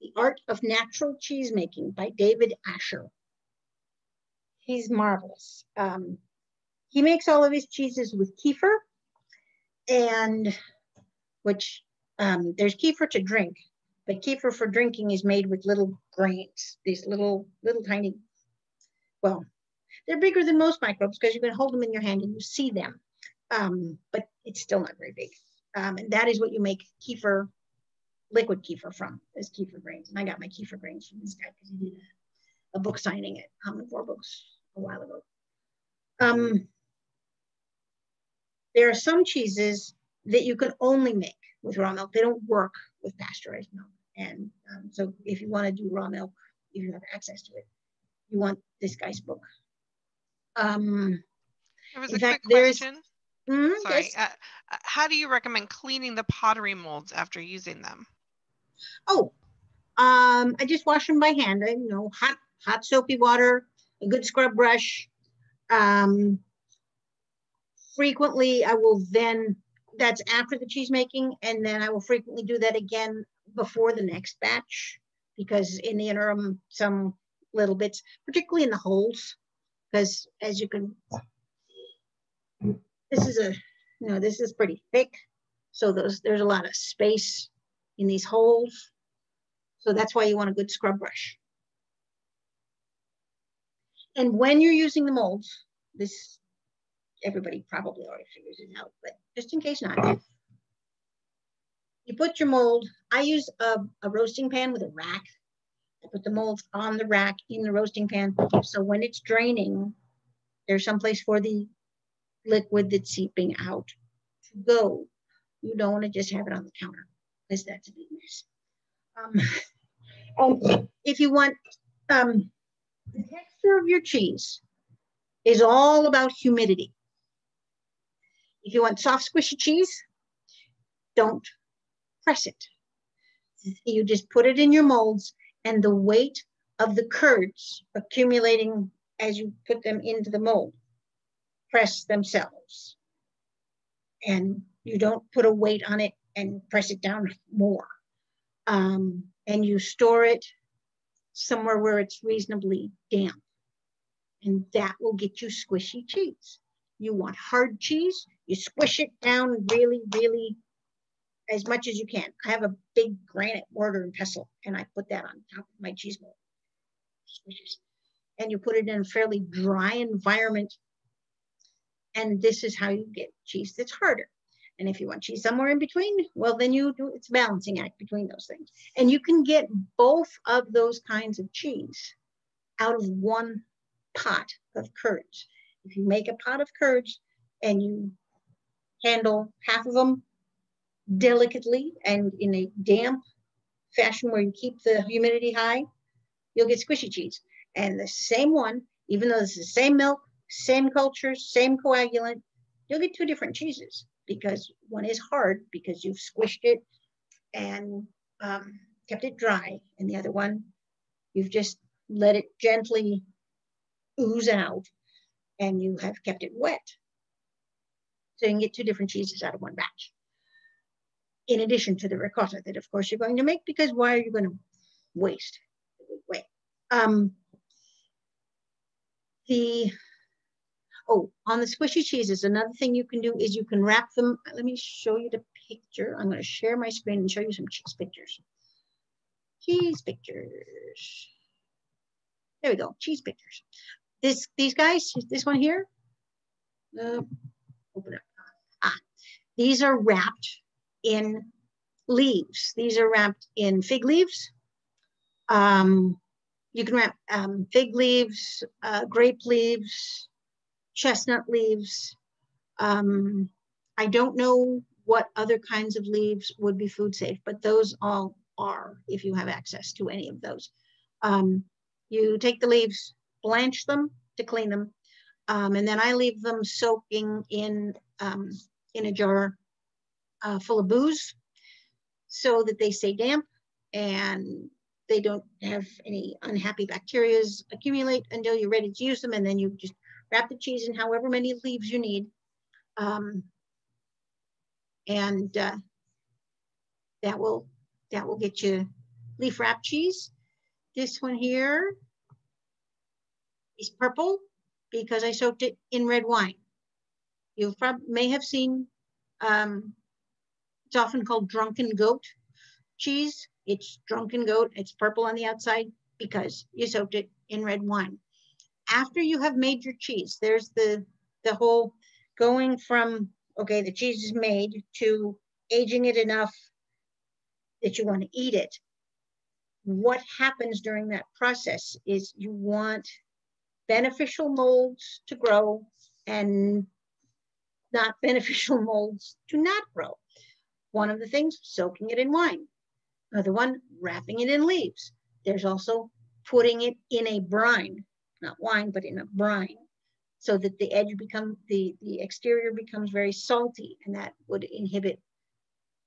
The Art of Natural Cheesemaking by David Asher, he's marvelous. He makes all of his cheeses with kefir, and which there's kefir to drink, The kefir for drinking is made with little grains, these little tiny, well, they're bigger than most microbes because you can hold them in your hand and you see them, but it's still not very big. And that is what you make kefir, liquid kefir from, is kefir grains. And I got my kefir grains from this guy because he did a book signing at Common Core Books a while ago. There are some cheeses that you can only make with raw milk. They don't work with pasteurized milk. And so if you want to do raw milk, if you have access to it, you want this guy's book. There was a quick question. Sorry. How do you recommend cleaning the pottery molds after using them? Oh, I just wash them by hand. You know, hot soapy water, a good scrub brush. Frequently, I will then, that's after the cheese making, and then I will frequently do that again before the next batch, because in the interim, some little bits, particularly in the holes, because as you can, this is a, you know, this is pretty thick. So there's a lot of space in these holes. So that's why you want a good scrub brush. And when you're using the molds, this, everybody probably already figures it out, but just in case not, you put your mold, I use a roasting pan with a rack. I put the molds on the rack in the roasting pan. So when it's draining, there's someplace for the liquid that's seeping out to go. You don't want to just have it on the counter because that's a big mess. If you want, the texture of your cheese is all about humidity. If you want soft, squishy cheese, don't press it. You just put it in your molds, and the weight of the curds accumulating as you put them into the mold press themselves. And you don't put a weight on it and press it down more. And you store it somewhere where it's reasonably damp. And that will get you squishy cheese. You want hard cheese, you squish it down really, really as much as you can. I have a big granite mortar and pestle, and I put that on top of my cheese mold. And you put it in a fairly dry environment. And this is how you get cheese that's harder. And if you want cheese somewhere in between, well, then you do, it's a balancing act between those things. And you can get both of those kinds of cheese out of one pot of curds. If you make a pot of curds and you handle half of them delicately and in a damp fashion where you keep the humidity high, you'll get squishy cheese. And the same one, even though it's the same milk, same culture, same coagulant, you'll get two different cheeses because one is hard because you've squished it and kept it dry. And the other one, you've just let it gently ooze out and you have kept it wet. So you can get two different cheeses out of one batch. In addition to the ricotta that of course you're going to make, because why are you going to waste? On the squishy cheeses, another thing you can do is you can wrap them. Let me show you the picture. I'm going to share my screen and show you some cheese pictures. Cheese pictures. There we go, cheese pictures. These guys, this one here, open up. These are wrapped in leaves. These are wrapped in fig leaves. You can wrap fig leaves, grape leaves, chestnut leaves. I don't know what other kinds of leaves would be food safe, but those all are if you have access to any of those. You take the leaves, blanch them to clean them, and then I leave them soaking in a jar full of booze so that they stay damp and they don't have any unhappy bacteria accumulate until you're ready to use them. And then you just wrap the cheese in however many leaves you need. That will get you leaf wrap cheese. This one here is purple because I soaked it in red wine. You may have seen, it's often called drunken goat cheese It's drunken goat. It's purple on the outside because you soaked it in red wine. After you have made your cheese, there's the whole going from, okay, the cheese is made to aging it enough that you want to eat it. What happens during that process is you want beneficial molds to grow and not beneficial molds to not grow. One of the things, soaking it in wine. Another one, wrapping it in leaves. There's also putting it in a brine, not wine, but in a brine, so that the edge becomes, the exterior becomes very salty, and that would inhibit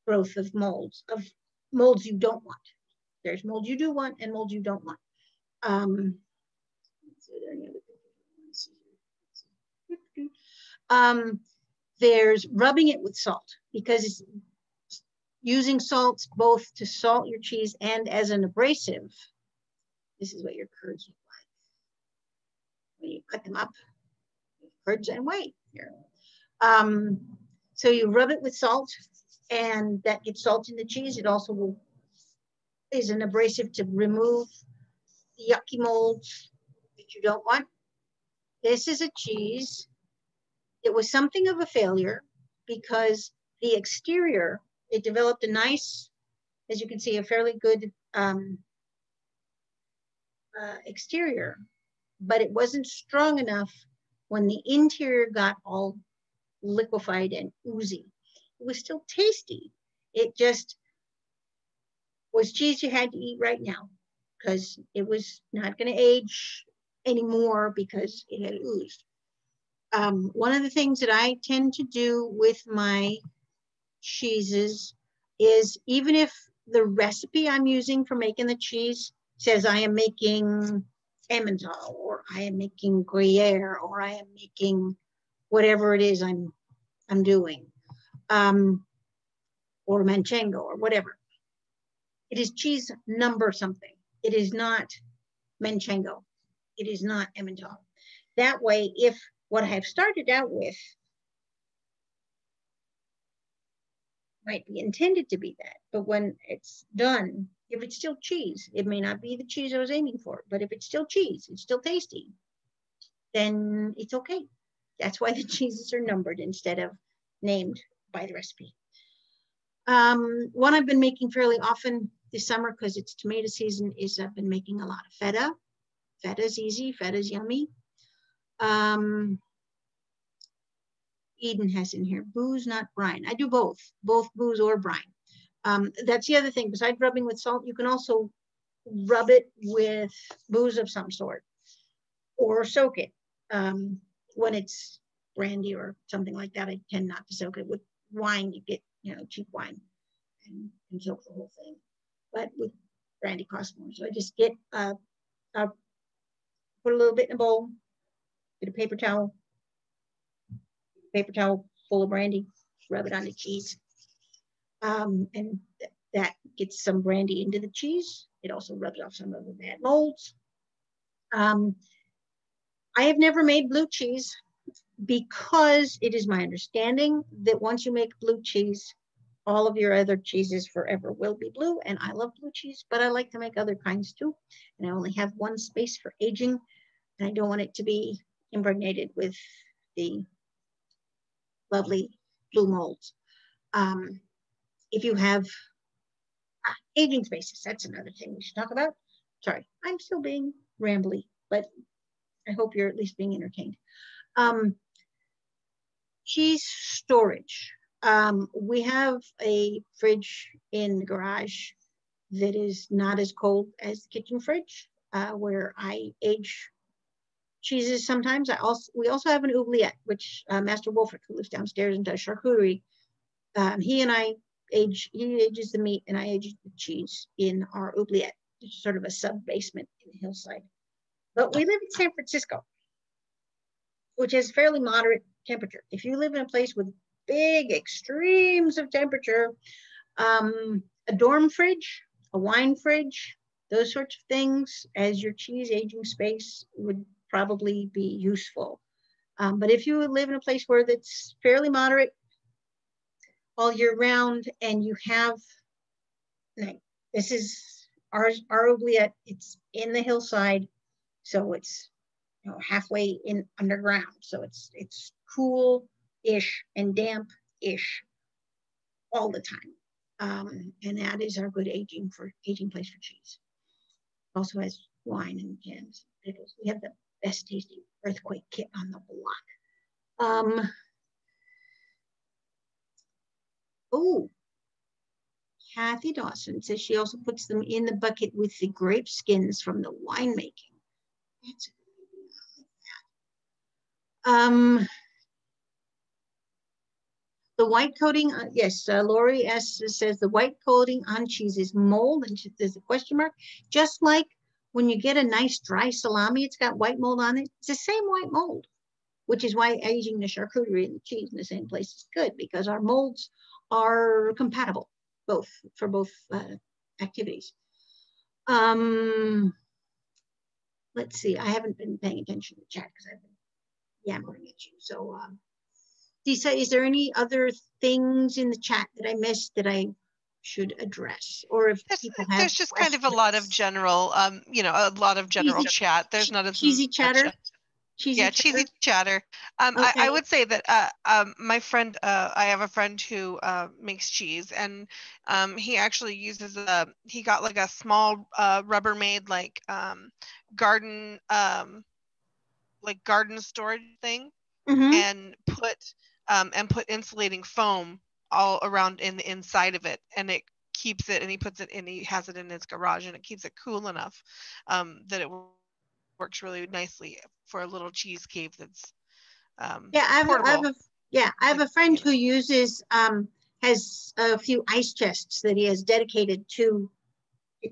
growth of molds you don't want. There's molds you do want and molds you don't want. There's rubbing it with salt, because it's using salts both to salt your cheese and as an abrasive. This is what your curds look like. When you cut them up, curds and white here. So you rub it with salt, and that gets salt in the cheese. It also will, is an abrasive to remove the yucky molds that you don't want. This is a cheese. It was something of a failure because the exterior, it developed a nice, as you can see, a fairly good exterior, but it wasn't strong enough when the interior got all liquefied and oozy. It was still tasty. It just was cheese you had to eat right now because it was not going to age anymore because it had oozed. One of the things that I tend to do with my cheeses is, even if the recipe I'm using for making the cheese says I am making Emmentaler, or I am making Gruyere, or I am making whatever it is I'm doing, or Manchego, or whatever. It is cheese number something. It is not Manchego. It is not Emmentaler. That way, if what I have started out with might be intended to be that, but when it's done, if it's still cheese, it may not be the cheese I was aiming for, but if it's still cheese, it's still tasty, then it's okay. That's why the cheeses are numbered instead of named by the recipe. One I've been making fairly often this summer because it's tomato season is I've been making a lot of feta. Feta's easy, feta's yummy. Eden has in here, booze, not brine. I do both booze or brine. That's the other thing. Besides rubbing with salt, you can also rub it with booze of some sort or soak it. When it's brandy or something like that, I tend not to soak it. With wine, you get, you know, cheap wine and soak the whole thing. But with brandy, costs more. So I just get, put a little bit in a bowl, get a paper towel full of brandy, rub it on the cheese. And that gets some brandy into the cheese. It also rubs off some of the bad molds. I have never made blue cheese because it is my understanding that once you make blue cheese, all of your other cheeses forever will be blue. And I love blue cheese, but I like to make other kinds too. And I only have one space for aging, and I don't want it to be impregnated with the lovely blue molds. If you have aging spaces, that's another thing we should talk about. Sorry, I'm still being rambly, but I hope you're at least being entertained. Cheese storage. We have a fridge in the garage that is not as cold as the kitchen fridge, where I age cheeses sometimes. We also have an oubliette, which Master Wolfert, who lives downstairs and does charcuterie, he ages the meat and I age the cheese in our oubliette, which is sort of a sub-basement in the hillside. But we live in San Francisco, which has fairly moderate temperature. If you live in a place with big extremes of temperature, a dorm fridge, a wine fridge, those sorts of things as your cheese aging space would probably be useful. But if you live in a place where that's fairly moderate all year round and you have, like, This is our oubliette. It's in the hillside, so it's, you know, halfway in underground. So it's cool-ish and damp-ish all the time. And that is our good aging place for cheese. Also has wine and gins. We have the best tasting earthquake kit on the block. Oh, Kathy Dawson says she also puts them in the bucket with the grape skins from the winemaking. That's a good idea. The white coating, yes, Lori S. says the white coating on cheese is mold, and there's a question mark. Just like when you get a nice dry salami, it's got white mold on it. It's the same white mold, which is why aging the charcuterie and the cheese in the same place is good, because our molds are compatible both for both activities. Let's see, I haven't been paying attention to the chat because I've been yammering at you, so. Lisa, is there any other things in the chat that I missed that I should address, or if people have there's just questions? Kind of a lot of general, you know, a lot of general cheesy chat. There's not a cheesy chatter. Cheesy yeah, chatter. Cheesy chatter. Okay. I would say that my friend, I have a friend who makes cheese, and he actually uses he got like a small Rubbermaid like garden storage thing, mm-hmm. and put. And put insulating foam all around in the inside of it, and it keeps it. And he puts it in. He has it in his garage, and it keeps it cool enough that it works really nicely for a little cheese cave. That's yeah. I have a friend who uses has a few ice chests that he has dedicated to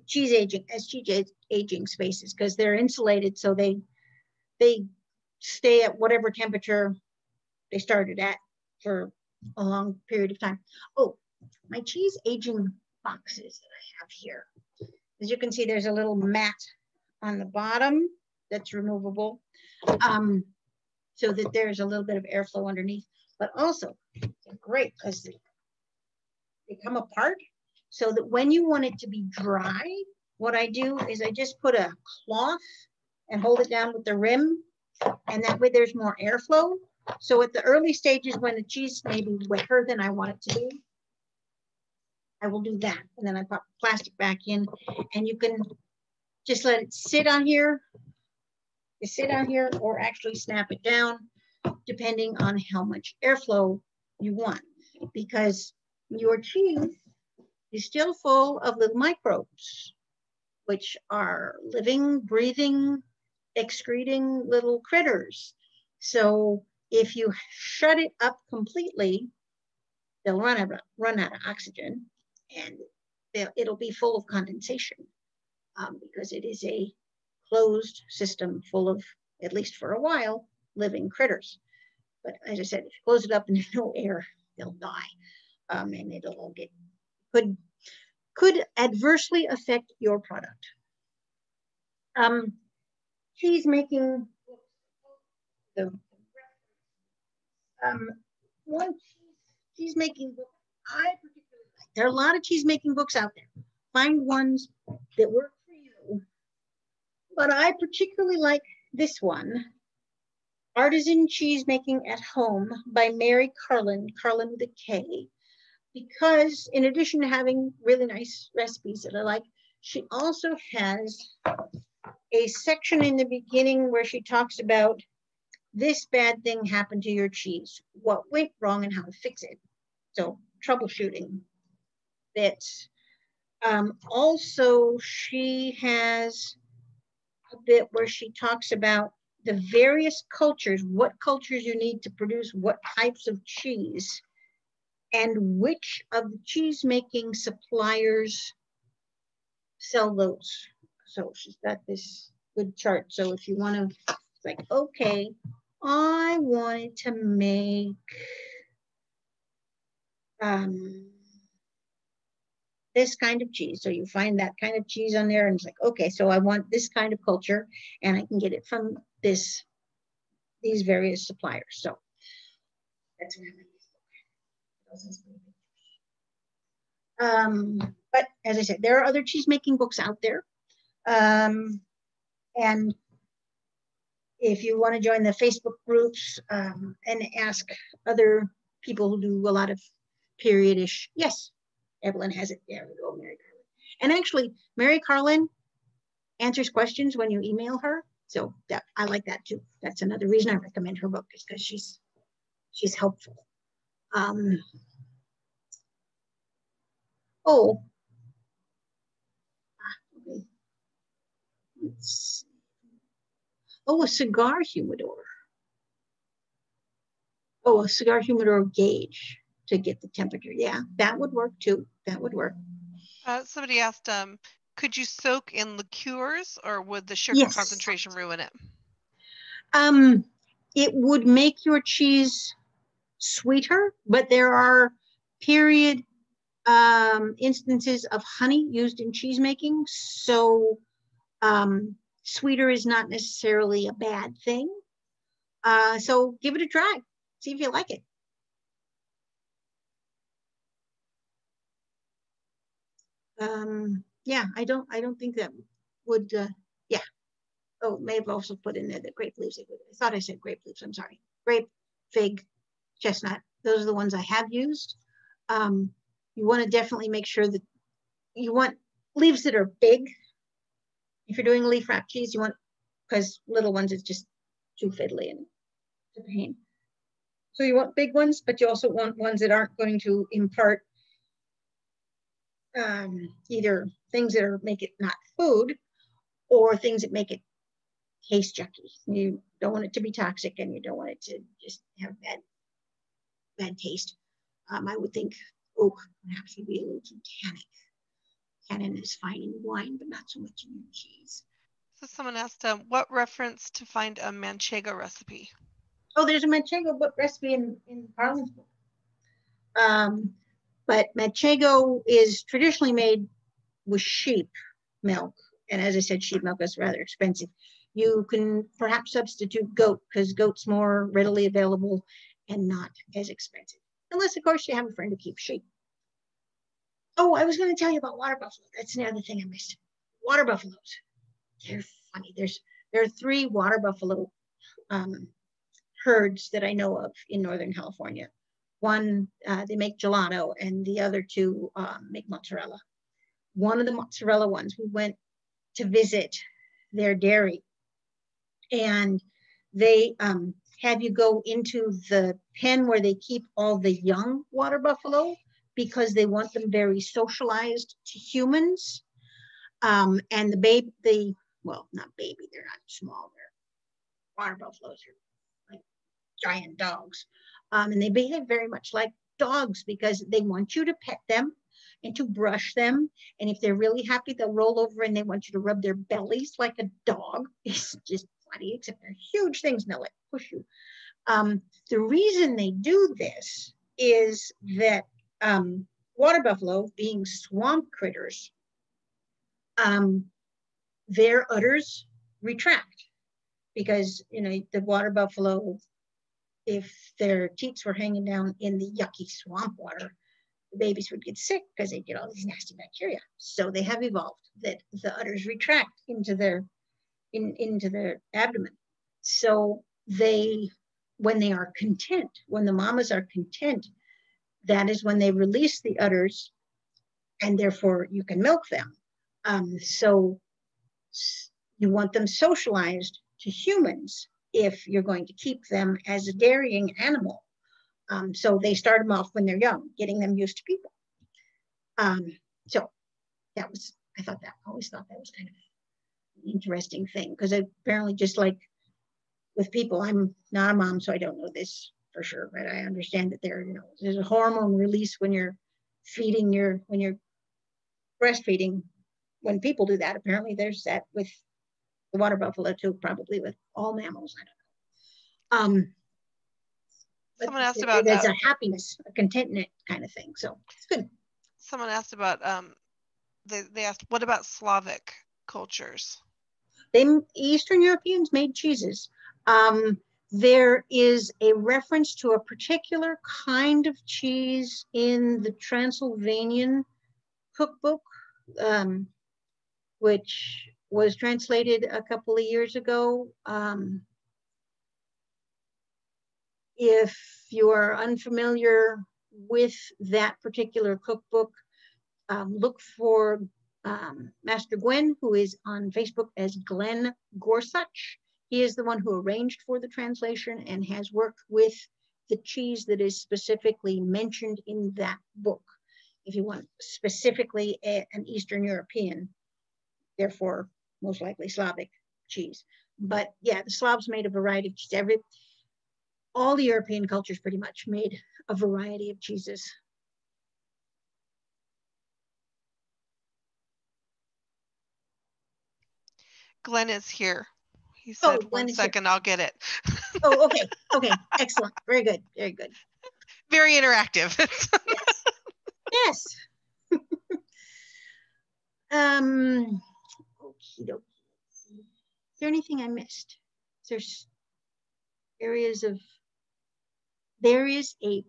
cheese aging as cheese aging spaces, because they're insulated, so they stay at whatever temperature they started at for a long period of time. Oh, my cheese aging boxes that I have here. As you can see, there's a little mat on the bottom that's removable, so that there's a little bit of airflow underneath. But also, they're great because they come apart, so that when you want it to be dry, what I do is I just put a cloth and hold it down with the rim, and that way there's more airflow. So at the early stages when the cheese may be wetter than I want it to be, I will do that. And then I pop plastic back in, and you can just let it sit on here. You sit on here, or actually snap it down, depending on how much airflow you want, because your cheese is still full of little microbes, which are living, breathing, excreting little critters. So if you shut it up completely, they'll run out of oxygen, and it'll be full of condensation because it is a closed system full of, at least for a while, living critters. But as I said, if you close it up and there's no air, they'll die, and it'll all get could adversely affect your product. Cheese making. One cheese making book I particularly like. There are a lot of cheese making books out there. Find ones that work for you. But I particularly like this one, Artisan Cheese Making at Home by Mary Carlin, Carlin with a K, because in addition to having really nice recipes that I like, she also has a section in the beginning where she talks about this bad thing happened to your cheese, what went wrong and how to fix it. So troubleshooting bits. Also, she has a bit where she talks about the various cultures, what cultures you need to produce what types of cheese, and which of the cheese making suppliers sell those. So she's got this good chart. So if you want to, it's like, okay, I wanted to make this kind of cheese. So you find that kind of cheese on there, and it's like, okay, so I want this kind of culture, and I can get it from these various suppliers. So that's what I like. But as I said, there are other cheesemaking books out there. And if you want to join the Facebook groups and ask other people who do a lot of periodish, yes, Evelyn has it. There we go, Mary Carlin. And actually, Mary Carlin answers questions when you email her. So that, I like that too. That's another reason I recommend her book, is because she's helpful. Oh, okay. Let's see. Oh, a cigar humidor. Oh, a cigar humidor gauge to get the temperature. Yeah, that would work too. That would work. Somebody asked, could you soak in liqueurs, or would the sugar concentration ruin it? It would make your cheese sweeter, but there are period instances of honey used in cheese making. So sweeter is not necessarily a bad thing. So give it a try, see if you like it. Yeah, I don't think that would, yeah. Oh, may have also put in there the grape leaves. I thought I said grape leaves, I'm sorry. Grape, fig, chestnut. Those are the ones I have used. You want to definitely make sure that you want leaves that are big. If you're doing leaf wrap cheese, you want, because little ones is just too fiddly and it's a pain. So you want big ones, but you also want ones that aren't going to impart either things that are, make it not food, or things that make it taste junky. You don't want it to be toxic, and you don't want it to just have bad taste. I would think, oh, perhaps it'd be a little too tannic. Tannin is fine in wine, but not so much in cheese. So someone asked, what reference to find a manchego recipe? Oh, there's a manchego book recipe in Carlin's book. But manchego is traditionally made with sheep milk. And as I said, sheep milk is rather expensive. You can perhaps substitute goat, because goat's more readily available and not as expensive. Unless, of course, you have a friend who keeps sheep. Oh, I was going to tell you about water buffalo. That's another thing I missed. Water buffaloes. They're funny. There are three water buffalo herds that I know of in Northern California. One, they make gelato, and the other two make mozzarella. One of the mozzarella ones, we went to visit their dairy, and they have you go into the pen where they keep all the young water buffalo, because they want them very socialized to humans. And well, not baby, they're not small, they're water buffaloes are like giant dogs. And they behave very much like dogs, because they want you to pet them and to brush them. And if they're really happy, they'll roll over and they want you to rub their bellies like a dog. It's just funny, except they're huge things and they'll like push you. The reason they do this is that water buffalo, being swamp critters, their udders retract, because, you know, the water buffalo, if their teats were hanging down in the yucky swamp water, the babies would get sick because they'd get all these nasty bacteria. So they have evolved that the udders retract into their abdomen. So they, when they are content, when the mamas are content, that is when they release the udders, and therefore you can milk them. So you want them socialized to humans if you're going to keep them as a dairying animal. So they start them off when they're young, getting them used to people. So that was, I always thought that was kind of an interesting thing, because apparently, just like with people, I'm not a mom, so I don't know this for sure, but I understand that there, you know, there's a hormone release when you're feeding your, when you're breastfeeding. When people do that, apparently there's that with the water buffalo too, probably with all mammals, I don't know. Someone asked about that. There's a happiness, a contentment kind of thing, so it's good. Someone asked about, they asked, what about Slavic cultures? Eastern Europeans made cheeses. There is a reference to a particular kind of cheese in the Transylvanian cookbook which was translated a couple of years ago. If you are unfamiliar with that particular cookbook, look for Master Gwen, who is on Facebook as Glenn Gorsuch. He is the one who arranged for the translation and has worked with the cheese that is specifically mentioned in that book. If you want specifically an Eastern European, therefore most likely Slavic cheese. But yeah, the Slavs made a variety of cheese. All the European cultures pretty much made a variety of cheeses. Glenn is here. He said, oh, one second, I'll get it. Oh, okay. Okay. Excellent. Very good. Very good. Very interactive. Yes. Yes. Okie dokie. Is there anything I missed? There's areas of, there is a,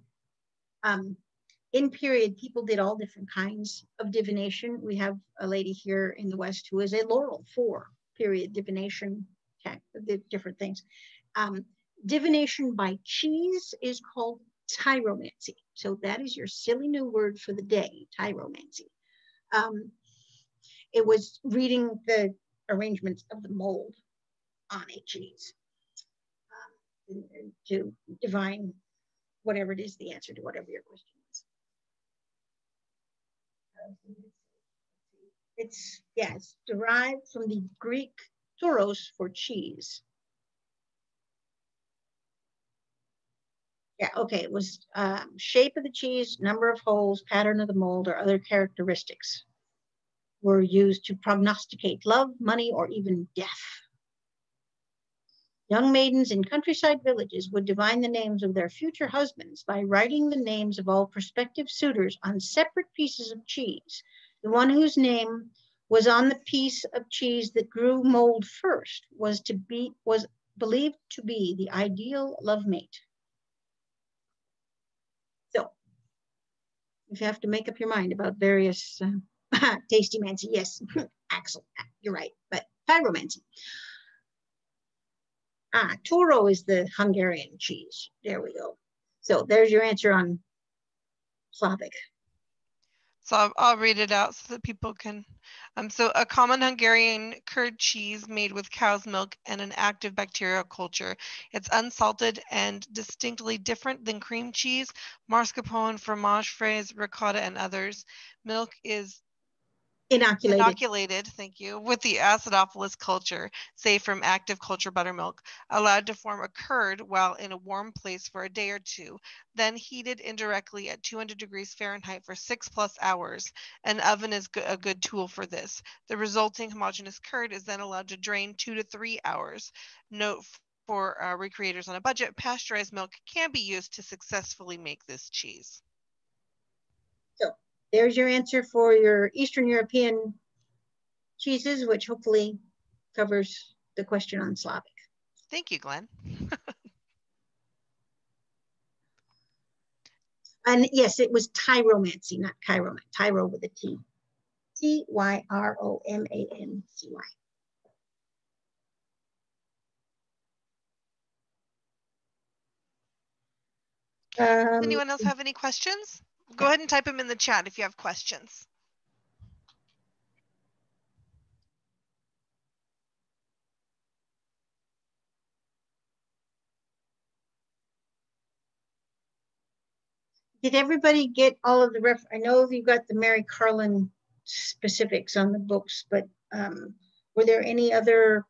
in period, people did all different kinds of divination. We have a lady here in the West who is a Laurel for period divination. The different things. Divination by cheese is called tyromancy. So that is your silly new word for the day, tyromancy. It was reading the arrangements of the mold on a cheese to divine whatever it is, the answer to whatever your question is. It's, yeah, it's derived from the Greek Tauros for cheese. Yeah, okay, it was shape of the cheese, number of holes, pattern of the mold, or other characteristics were used to prognosticate love, money, or even death. Young maidens in countryside villages would divine the names of their future husbands by writing the names of all prospective suitors on separate pieces of cheese. The one whose name was on the piece of cheese that grew mold first was believed to be the ideal love mate. So, if you have to make up your mind about various tasty mancy, yes, Axel, you're right, but tyromancy. Ah, Toro is the Hungarian cheese. There we go. So there's your answer on Slavic. So I'll read it out so that people can. So a common Hungarian curd cheese made with cow's milk and an active bacterial culture. It's unsalted and distinctly different than cream cheese, mascarpone, fromage fraise, ricotta, and others. Milk is inoculated, thank you, with the acidophilus culture, say from active culture buttermilk, allowed to form a curd while in a warm place for a day or two, then heated indirectly at 200 degrees Fahrenheit for 6+ hours. An oven is a good tool for this. The resulting homogeneous curd is then allowed to drain 2 to 3 hours. Note for recreators on a budget, pasteurized milk can be used to successfully make this cheese. So there's your answer for your Eastern European cheeses, which hopefully covers the question on Slavic. Thank you, Glenn. And yes, it was tyromancy, not Cairo, tyro with a T. T-Y-R-O-M-A-N-C-Y. Does anyone else have any questions? Go ahead and type them in the chat if you have questions. Did everybody get all of the ref? I know you got the Mary Carlin specifics on the books, but were there any other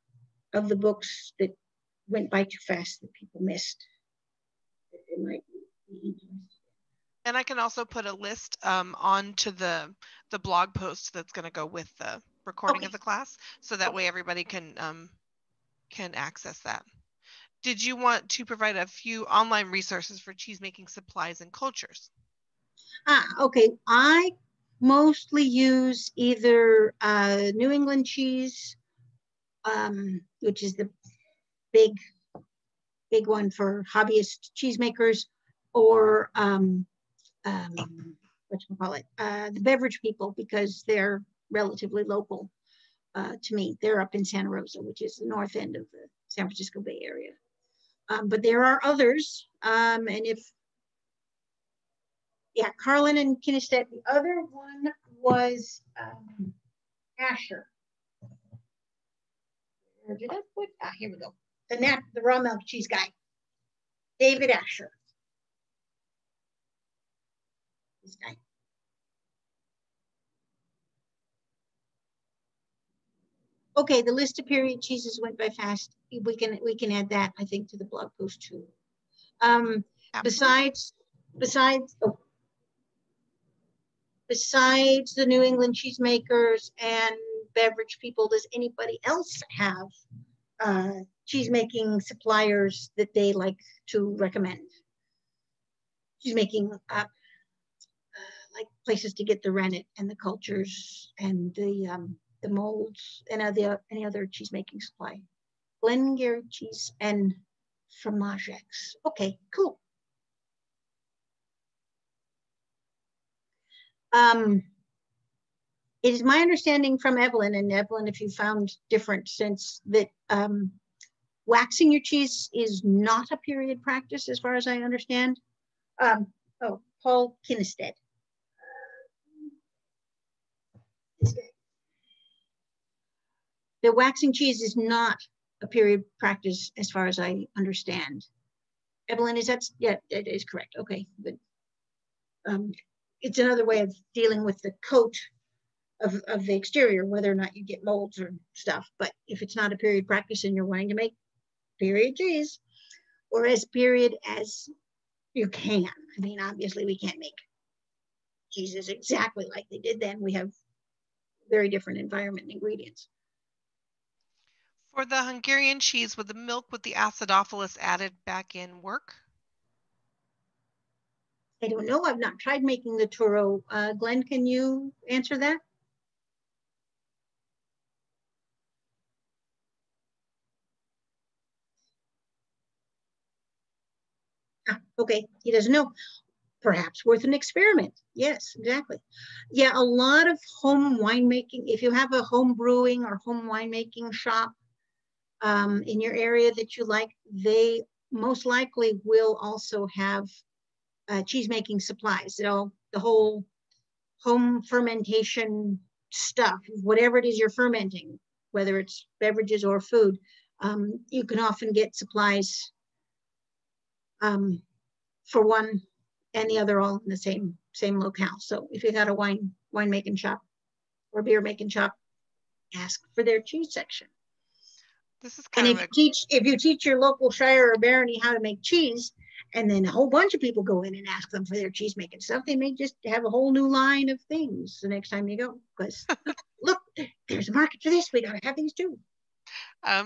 of the books that went by too fast that people missed? That they might be interested. And I can also put a list onto the blog post that's going to go with the recording of the class, so that way everybody can access that. Did you want to provide a few online resources for cheese making supplies and cultures? Okay, I mostly use either New England cheese, which is the big one for hobbyist cheesemakers, or the beverage people, because they're relatively local to me. They're up in Santa Rosa, which is the north end of the San Francisco Bay Area. But there are others. And if, yeah, Carlin and Kinnistead, the other one was Asher. Where did I put? Ah, here we go. The raw milk cheese guy, David Asher. This guy. Okay, the list of period cheeses went by fast. We can add that, I think, to the blog post too. Besides the New England cheesemakers and beverage people, does anybody else have cheesemaking suppliers that they like to recommend? Cheesemaking, like places to get the rennet and the cultures and the molds and any other cheesemaking supply. Glengarry cheese and fromagex. Okay, cool. It is my understanding from Evelyn, and Evelyn, if you found different sense, that waxing your cheese is not a period practice as far as I understand. Oh, Paul Kinnistead. The waxing cheese is not a period practice as far as I understand. Evelyn, is that, yeah, it is correct. Okay, good. It's another way of dealing with the coat of the exterior, whether or not you get molds or stuff. But if it's not a period practice and you're wanting to make period cheese, or as period as you can. I mean, obviously we can't make cheeses exactly like they did then. We have very different environment and ingredients. For the Hungarian cheese, would the milk with the acidophilus added back in work? I don't know. I've not tried making the Turo. Glenn, can you answer that? Ah, okay, he doesn't know. Perhaps worth an experiment. Yes, exactly. Yeah, a lot of home winemaking. If you have a home brewing or home winemaking shop in your area that you like, they most likely will also have cheese-making supplies, you know, the whole home fermentation stuff, whatever it is you're fermenting, whether it's beverages or food, you can often get supplies for one and the other all in the same locale. So if you got a wine-making shop or beer-making shop, ask for their cheese section. This is kind of if you teach your local shire or barony how to make cheese, and then a whole bunch of people go in and ask them for their cheese making stuff, they may just have a whole new line of things the next time you go, because look, there's a market for this. We got to have these too.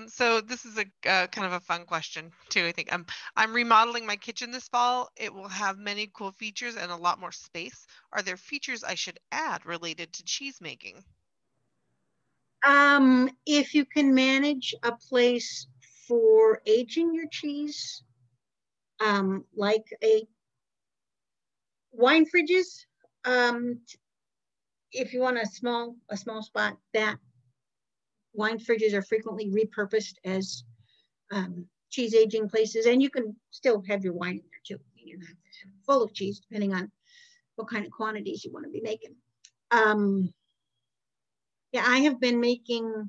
So this is a kind of a fun question too, I think. I'm remodeling my kitchen this fall. It will have many cool features and a lot more space. Are there features I should add related to cheese making? If you can manage a place for aging your cheese, like a wine fridges, if you want a small spot, that wine fridges are frequently repurposed as cheese aging places, and you can still have your wine in there too. You know, full of cheese, depending on what kind of quantities you want to be making. Yeah, I have been making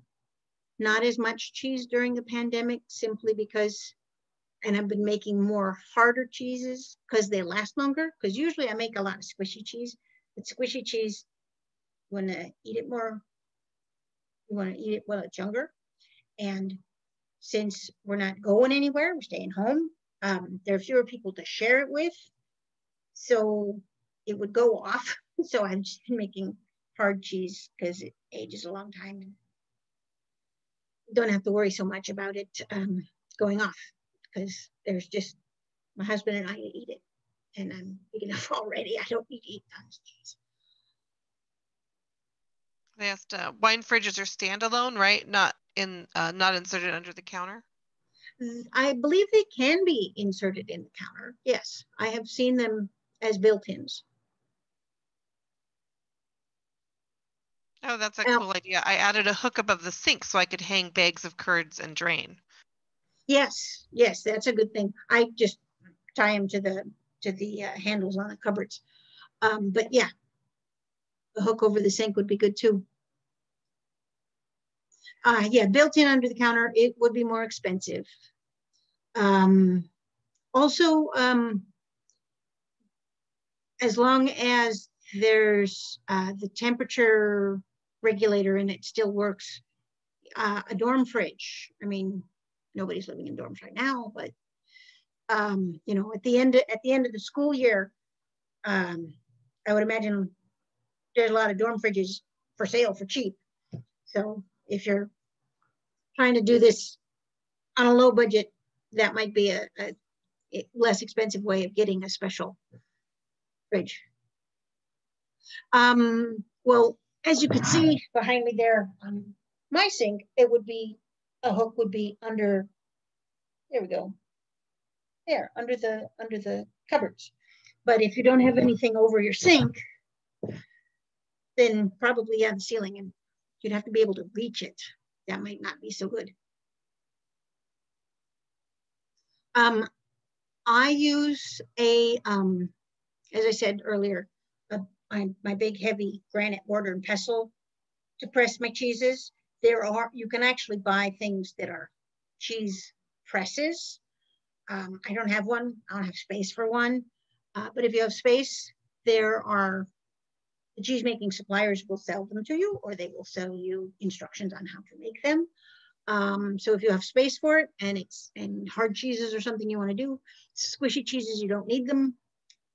not as much cheese during the pandemic simply because, and I've been making more harder cheeses because they last longer. Because usually I make a lot of squishy cheese, but squishy cheese, you want to eat it while it's younger. And since we're not going anywhere, we're staying home, there are fewer people to share it with. So it would go off. So I'm just making hard cheese because it ages a long time and don't have to worry so much about it going off, because there's just my husband and I eat it, and I'm big enough already. I don't need to eat tons of cheese. They asked, wine fridges are standalone, right? Not inserted under the counter. I believe they can be inserted in the counter. Yes, I have seen them as built-ins. Oh, that's a cool idea. I added a hook above the sink so I could hang bags of curds and drain. Yes, yes, that's a good thing. I just tie them to the handles on the cupboards. But yeah, the hook over the sink would be good too. Yeah, built in under the counter, it would be more expensive. Also, as long as there's the temperature regulator and it still works, a dorm fridge. I mean, nobody's living in dorms right now, but you know, at the end of the school year, I would imagine there's a lot of dorm fridges for sale for cheap. So if you're trying to do this on a low budget, that might be a less expensive way of getting a special fridge. Well, as you can see behind me there on my sink, it would be, a hook would be under, there we go, there, under the cupboards. But if you don't have anything over your sink, then probably on the ceiling, and you'd have to be able to reach it. That might not be so good. I use a, as I said earlier, my big heavy granite mortar and pestle to press my cheeses. You can actually buy things that are cheese presses. I don't have one, I don't have space for one. But if you have space, the cheese making suppliers will sell them to you, or they will sell you instructions on how to make them. So if you have space for it, and hard cheeses or something you want to do, squishy cheeses, you don't need them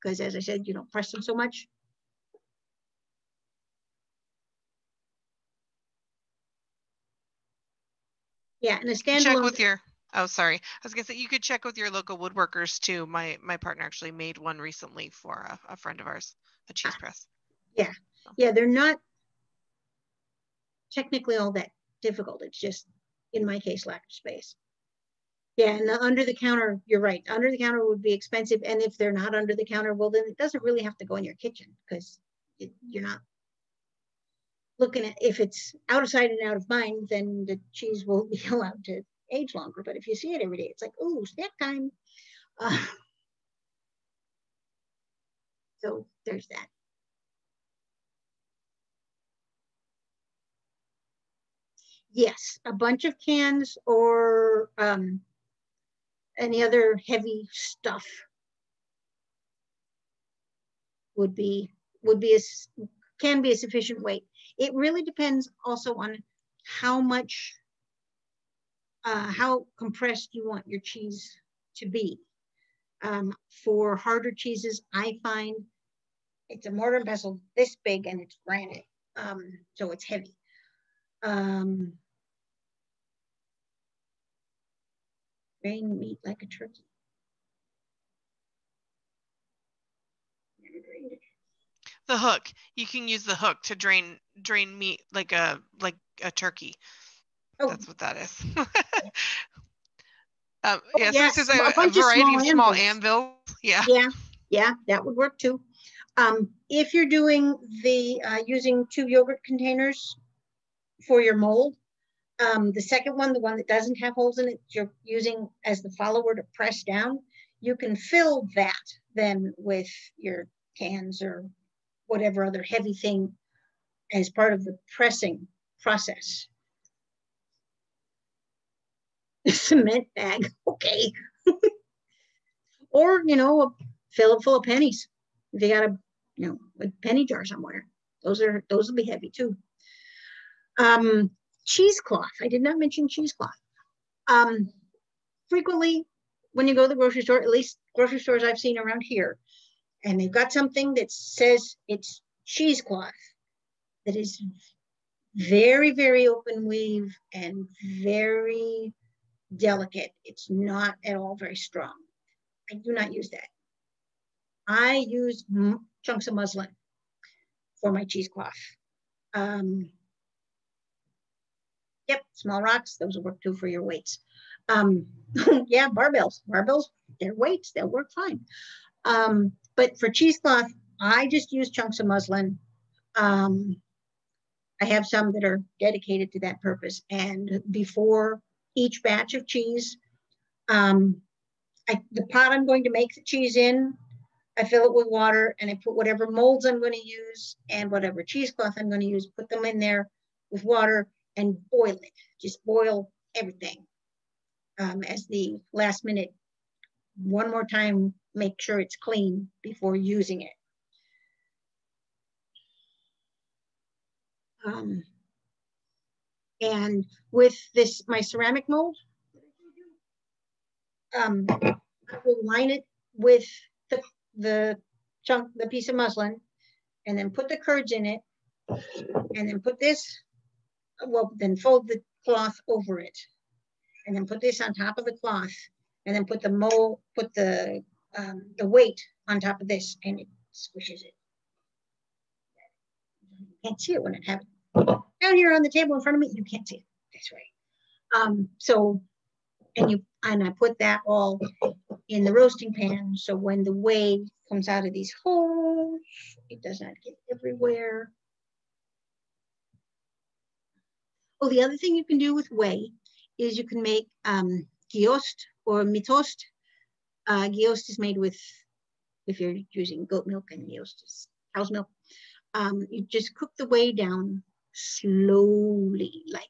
because, as I said, you don't press them so much. Yeah, and a standalone. Check with your. Oh, sorry. I was gonna say you could check with your local woodworkers too. My partner actually made one recently for a friend of ours, a cheese press. Yeah, yeah, they're not technically all that difficult. It's just, in my case, lack of space. Yeah, and the under the counter, you're right. Under the counter would be expensive, and if they're not under the counter, well, then it doesn't really have to go in your kitchen because you're not looking at. If it's out of sight and out of mind, then the cheese will be allowed to age longer. But if you see it every day, it's like, ooh, snack time. So there's that. Yes, a bunch of cans or any other heavy stuff can be a sufficient weight. It really depends also on how compressed you want your cheese to be. For harder cheeses, I find it's a mortar and pestle this big and it's granite, so it's heavy. Grain meat like a turkey. The hook. You can use the hook to drain meat like a turkey. Oh. That's what that is. Yeah, yes. So this is a variety of small anvils. Yeah. Yeah. Yeah, that would work too. If you're doing using 2 yogurt containers for your mold, the second one, the one that doesn't have holes in it, you're using as the follower to press down, you can fill that then with your cans or whatever other heavy thing as part of the pressing process. Cement bag, okay. Or, you know, fill it full of pennies. If you got a penny jar somewhere, those will be heavy too. Cheesecloth. I did not mention cheesecloth. Frequently, when you go to the grocery store, at least grocery stores I've seen around here, and they've got something that says it's cheesecloth, that is very, very open weave and very delicate. It's not at all very strong. I do not use that. I use chunks of muslin for my cheesecloth. Yep, small rocks, those will work too for your weights. Yeah, barbells, they're weights, they'll work fine. But for cheesecloth, I just use chunks of muslin. I have some that are dedicated to that purpose. And before each batch of cheese, the pot I'm going to make the cheese in, I fill it with water and I put whatever molds I'm going to use and whatever cheesecloth I'm going to use, put them in there with water and boil it. Just boil everything as the last minute. One more time, make sure it's clean before using it. And with this, my ceramic mold, I will line it with the piece of muslin, and then put the curds in it, and then put this, well, then fold the cloth over it, and then put this on top of the cloth, and then put the mold, put the weight on top of this, and it squishes it. You can't see it when it happens. Down here on the table in front of me, you can't see it. That's right. And I put that all in the roasting pan. So when the whey comes out of these holes, it does not get everywhere. Oh, the other thing you can do with whey is you can make gyost or mitost. Gyost is made with, if you're using goat milk, and gyost is cow's milk. You just cook the whey down slowly, like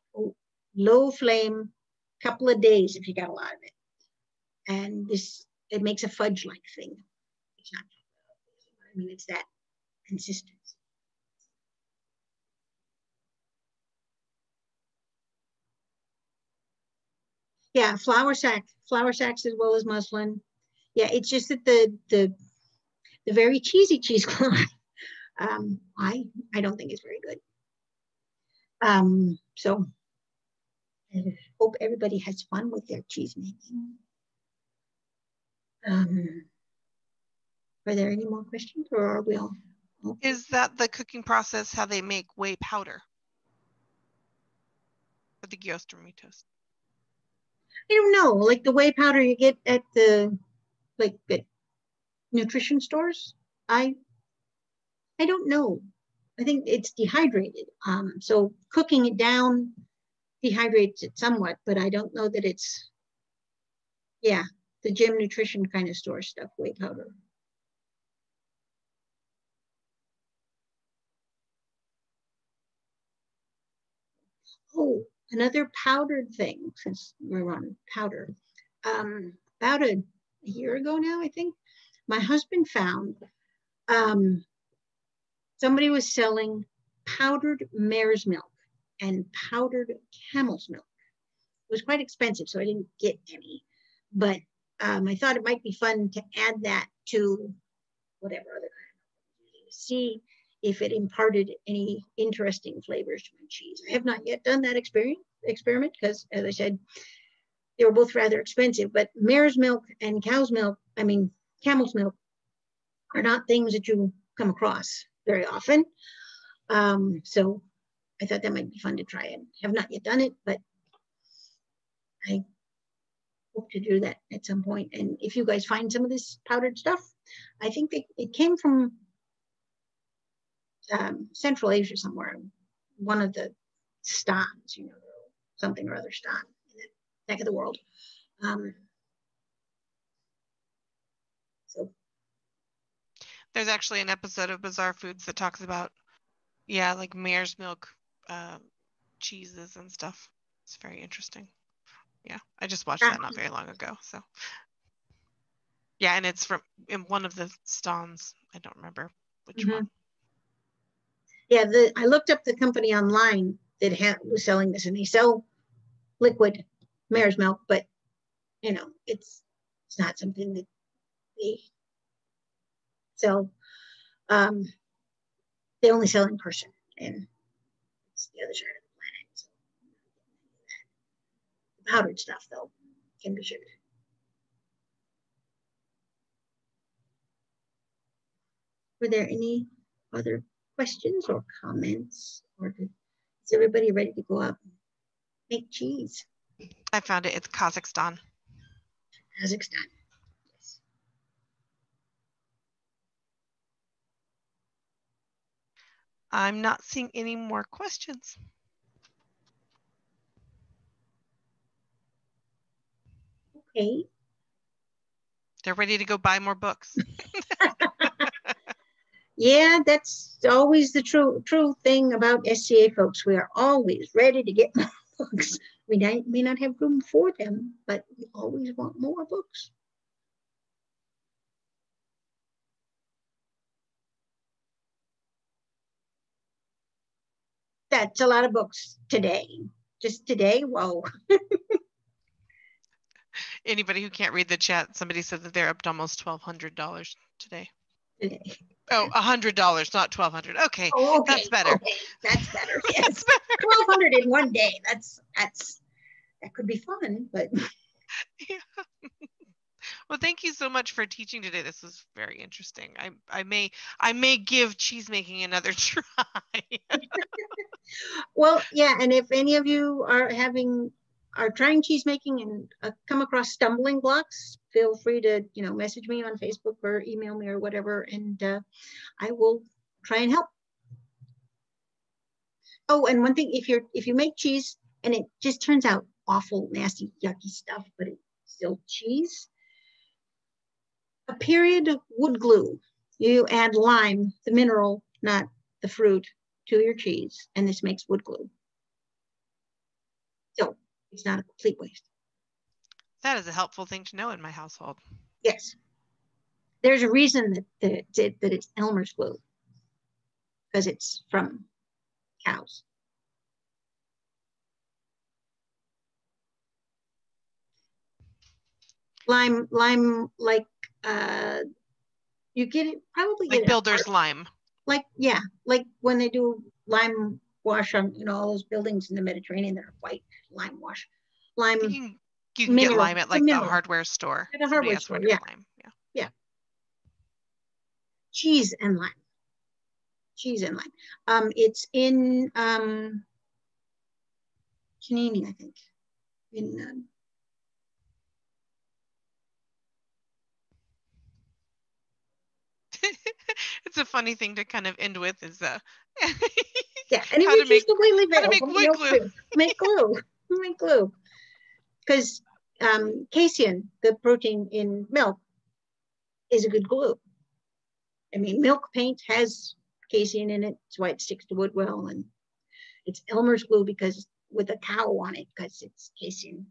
low flame, couple of days if you got a lot of it. And this, it makes a fudge-like thing. It's not, I mean, it's that consistency. Yeah, flour sacks as well as muslin. Yeah, it's just that the very cheesy cheesecloth, I don't think it's very good. So I hope everybody has fun with their cheese making. Are there any more questions, or are we all? Okay? Is that the cooking process, how they make whey powder? For the gyost or mitost? I don't know, like the whey powder you get at the nutrition stores. I don't know. I think it's dehydrated. So cooking it down dehydrates it somewhat, but I don't know that it's, yeah, the gym nutrition kind of store stuff, whey powder. Oh, another powdered thing, since we're on powder. About a year ago now, I think, my husband found somebody was selling powdered mare's milk and powdered camel's milk. It was quite expensive, so I didn't get any, but I thought it might be fun to add that to whatever other kind of, see if it imparted any interesting flavors to my cheese. I have not yet done that experiment because, as I said, they were both rather expensive, but mare's milk and camel's milk are not things that you come across very often. So I thought that might be fun to try, and have not yet done it, but I hope to do that at some point. And if you guys find some of this powdered stuff, I think it came from Central Asia somewhere, one of the stans, you know, something or other stan in that neck of the world. So there's actually an episode of Bizarre Foods that talks about, yeah, like mare's milk cheeses and stuff. It's very interesting. Yeah, I just watched that not very long ago. So yeah, and it's from in one of the stans. I don't remember which one. Yeah, I looked up the company online that was selling this, and they sell liquid mare's milk, but you know, it's not something that they sell. They only sell in person, and it's the other side of the planet. So the powdered stuff, though, can be shipped. Were there any other questions or comments? Or is everybody ready to go up and make cheese? I found it. It's Kazakhstan. Kazakhstan. I'm not seeing any more questions. Okay. They're ready to go buy more books. Yeah, that's always the true thing about SCA folks. We are always ready to get more books. We may not have room for them, but we always want more books. That's a lot of books today. Just today, whoa. Anybody who can't read the chat, somebody said that they're up to almost $1,200 today. Okay. Oh, $100, not $1,200. Okay. Oh, okay, that's better. Okay. That's better. Yes, $1,200 in one day. That could be fun, but yeah. Well, thank you so much for teaching today. This was very interesting. I may give cheese making another try. Well, yeah, and if any of you are trying cheese making and come across stumbling blocks, feel free to message me on Facebook or email me or whatever, and I will try and help. Oh, and one thing, if you make cheese and it just turns out awful, nasty, yucky stuff, but it's still cheese, a period wood glue. You add lime, the mineral, not the fruit, to your cheese, and this makes wood glue. So it's not a complete waste. That is a helpful thing to know in my household. Yes. There's a reason that it's Elmer's glue, because it's from cows. Lime, like you get it probably like builder's lime. Like, yeah, like when they do lime wash on all those buildings in the Mediterranean that are white, lime wash. Lime. You can get lime at like the hardware store. At a hardware store, yeah. Lime. Yeah. Yeah. Cheese and lime. Cheese and lime. It's in Canini, I think. In it's a funny thing to kind of end with is yeah, and how to make wood glue. Make glue. Because casein, the protein in milk, is a good glue. I mean, milk paint has casein in it. That's why it sticks to wood well. And it's Elmer's glue because with a cow on it, because it's casein.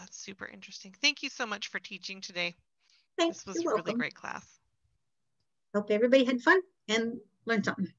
That's super interesting. Thank you so much for teaching today. Thanks. This was a really great class. Hope everybody had fun and learned something.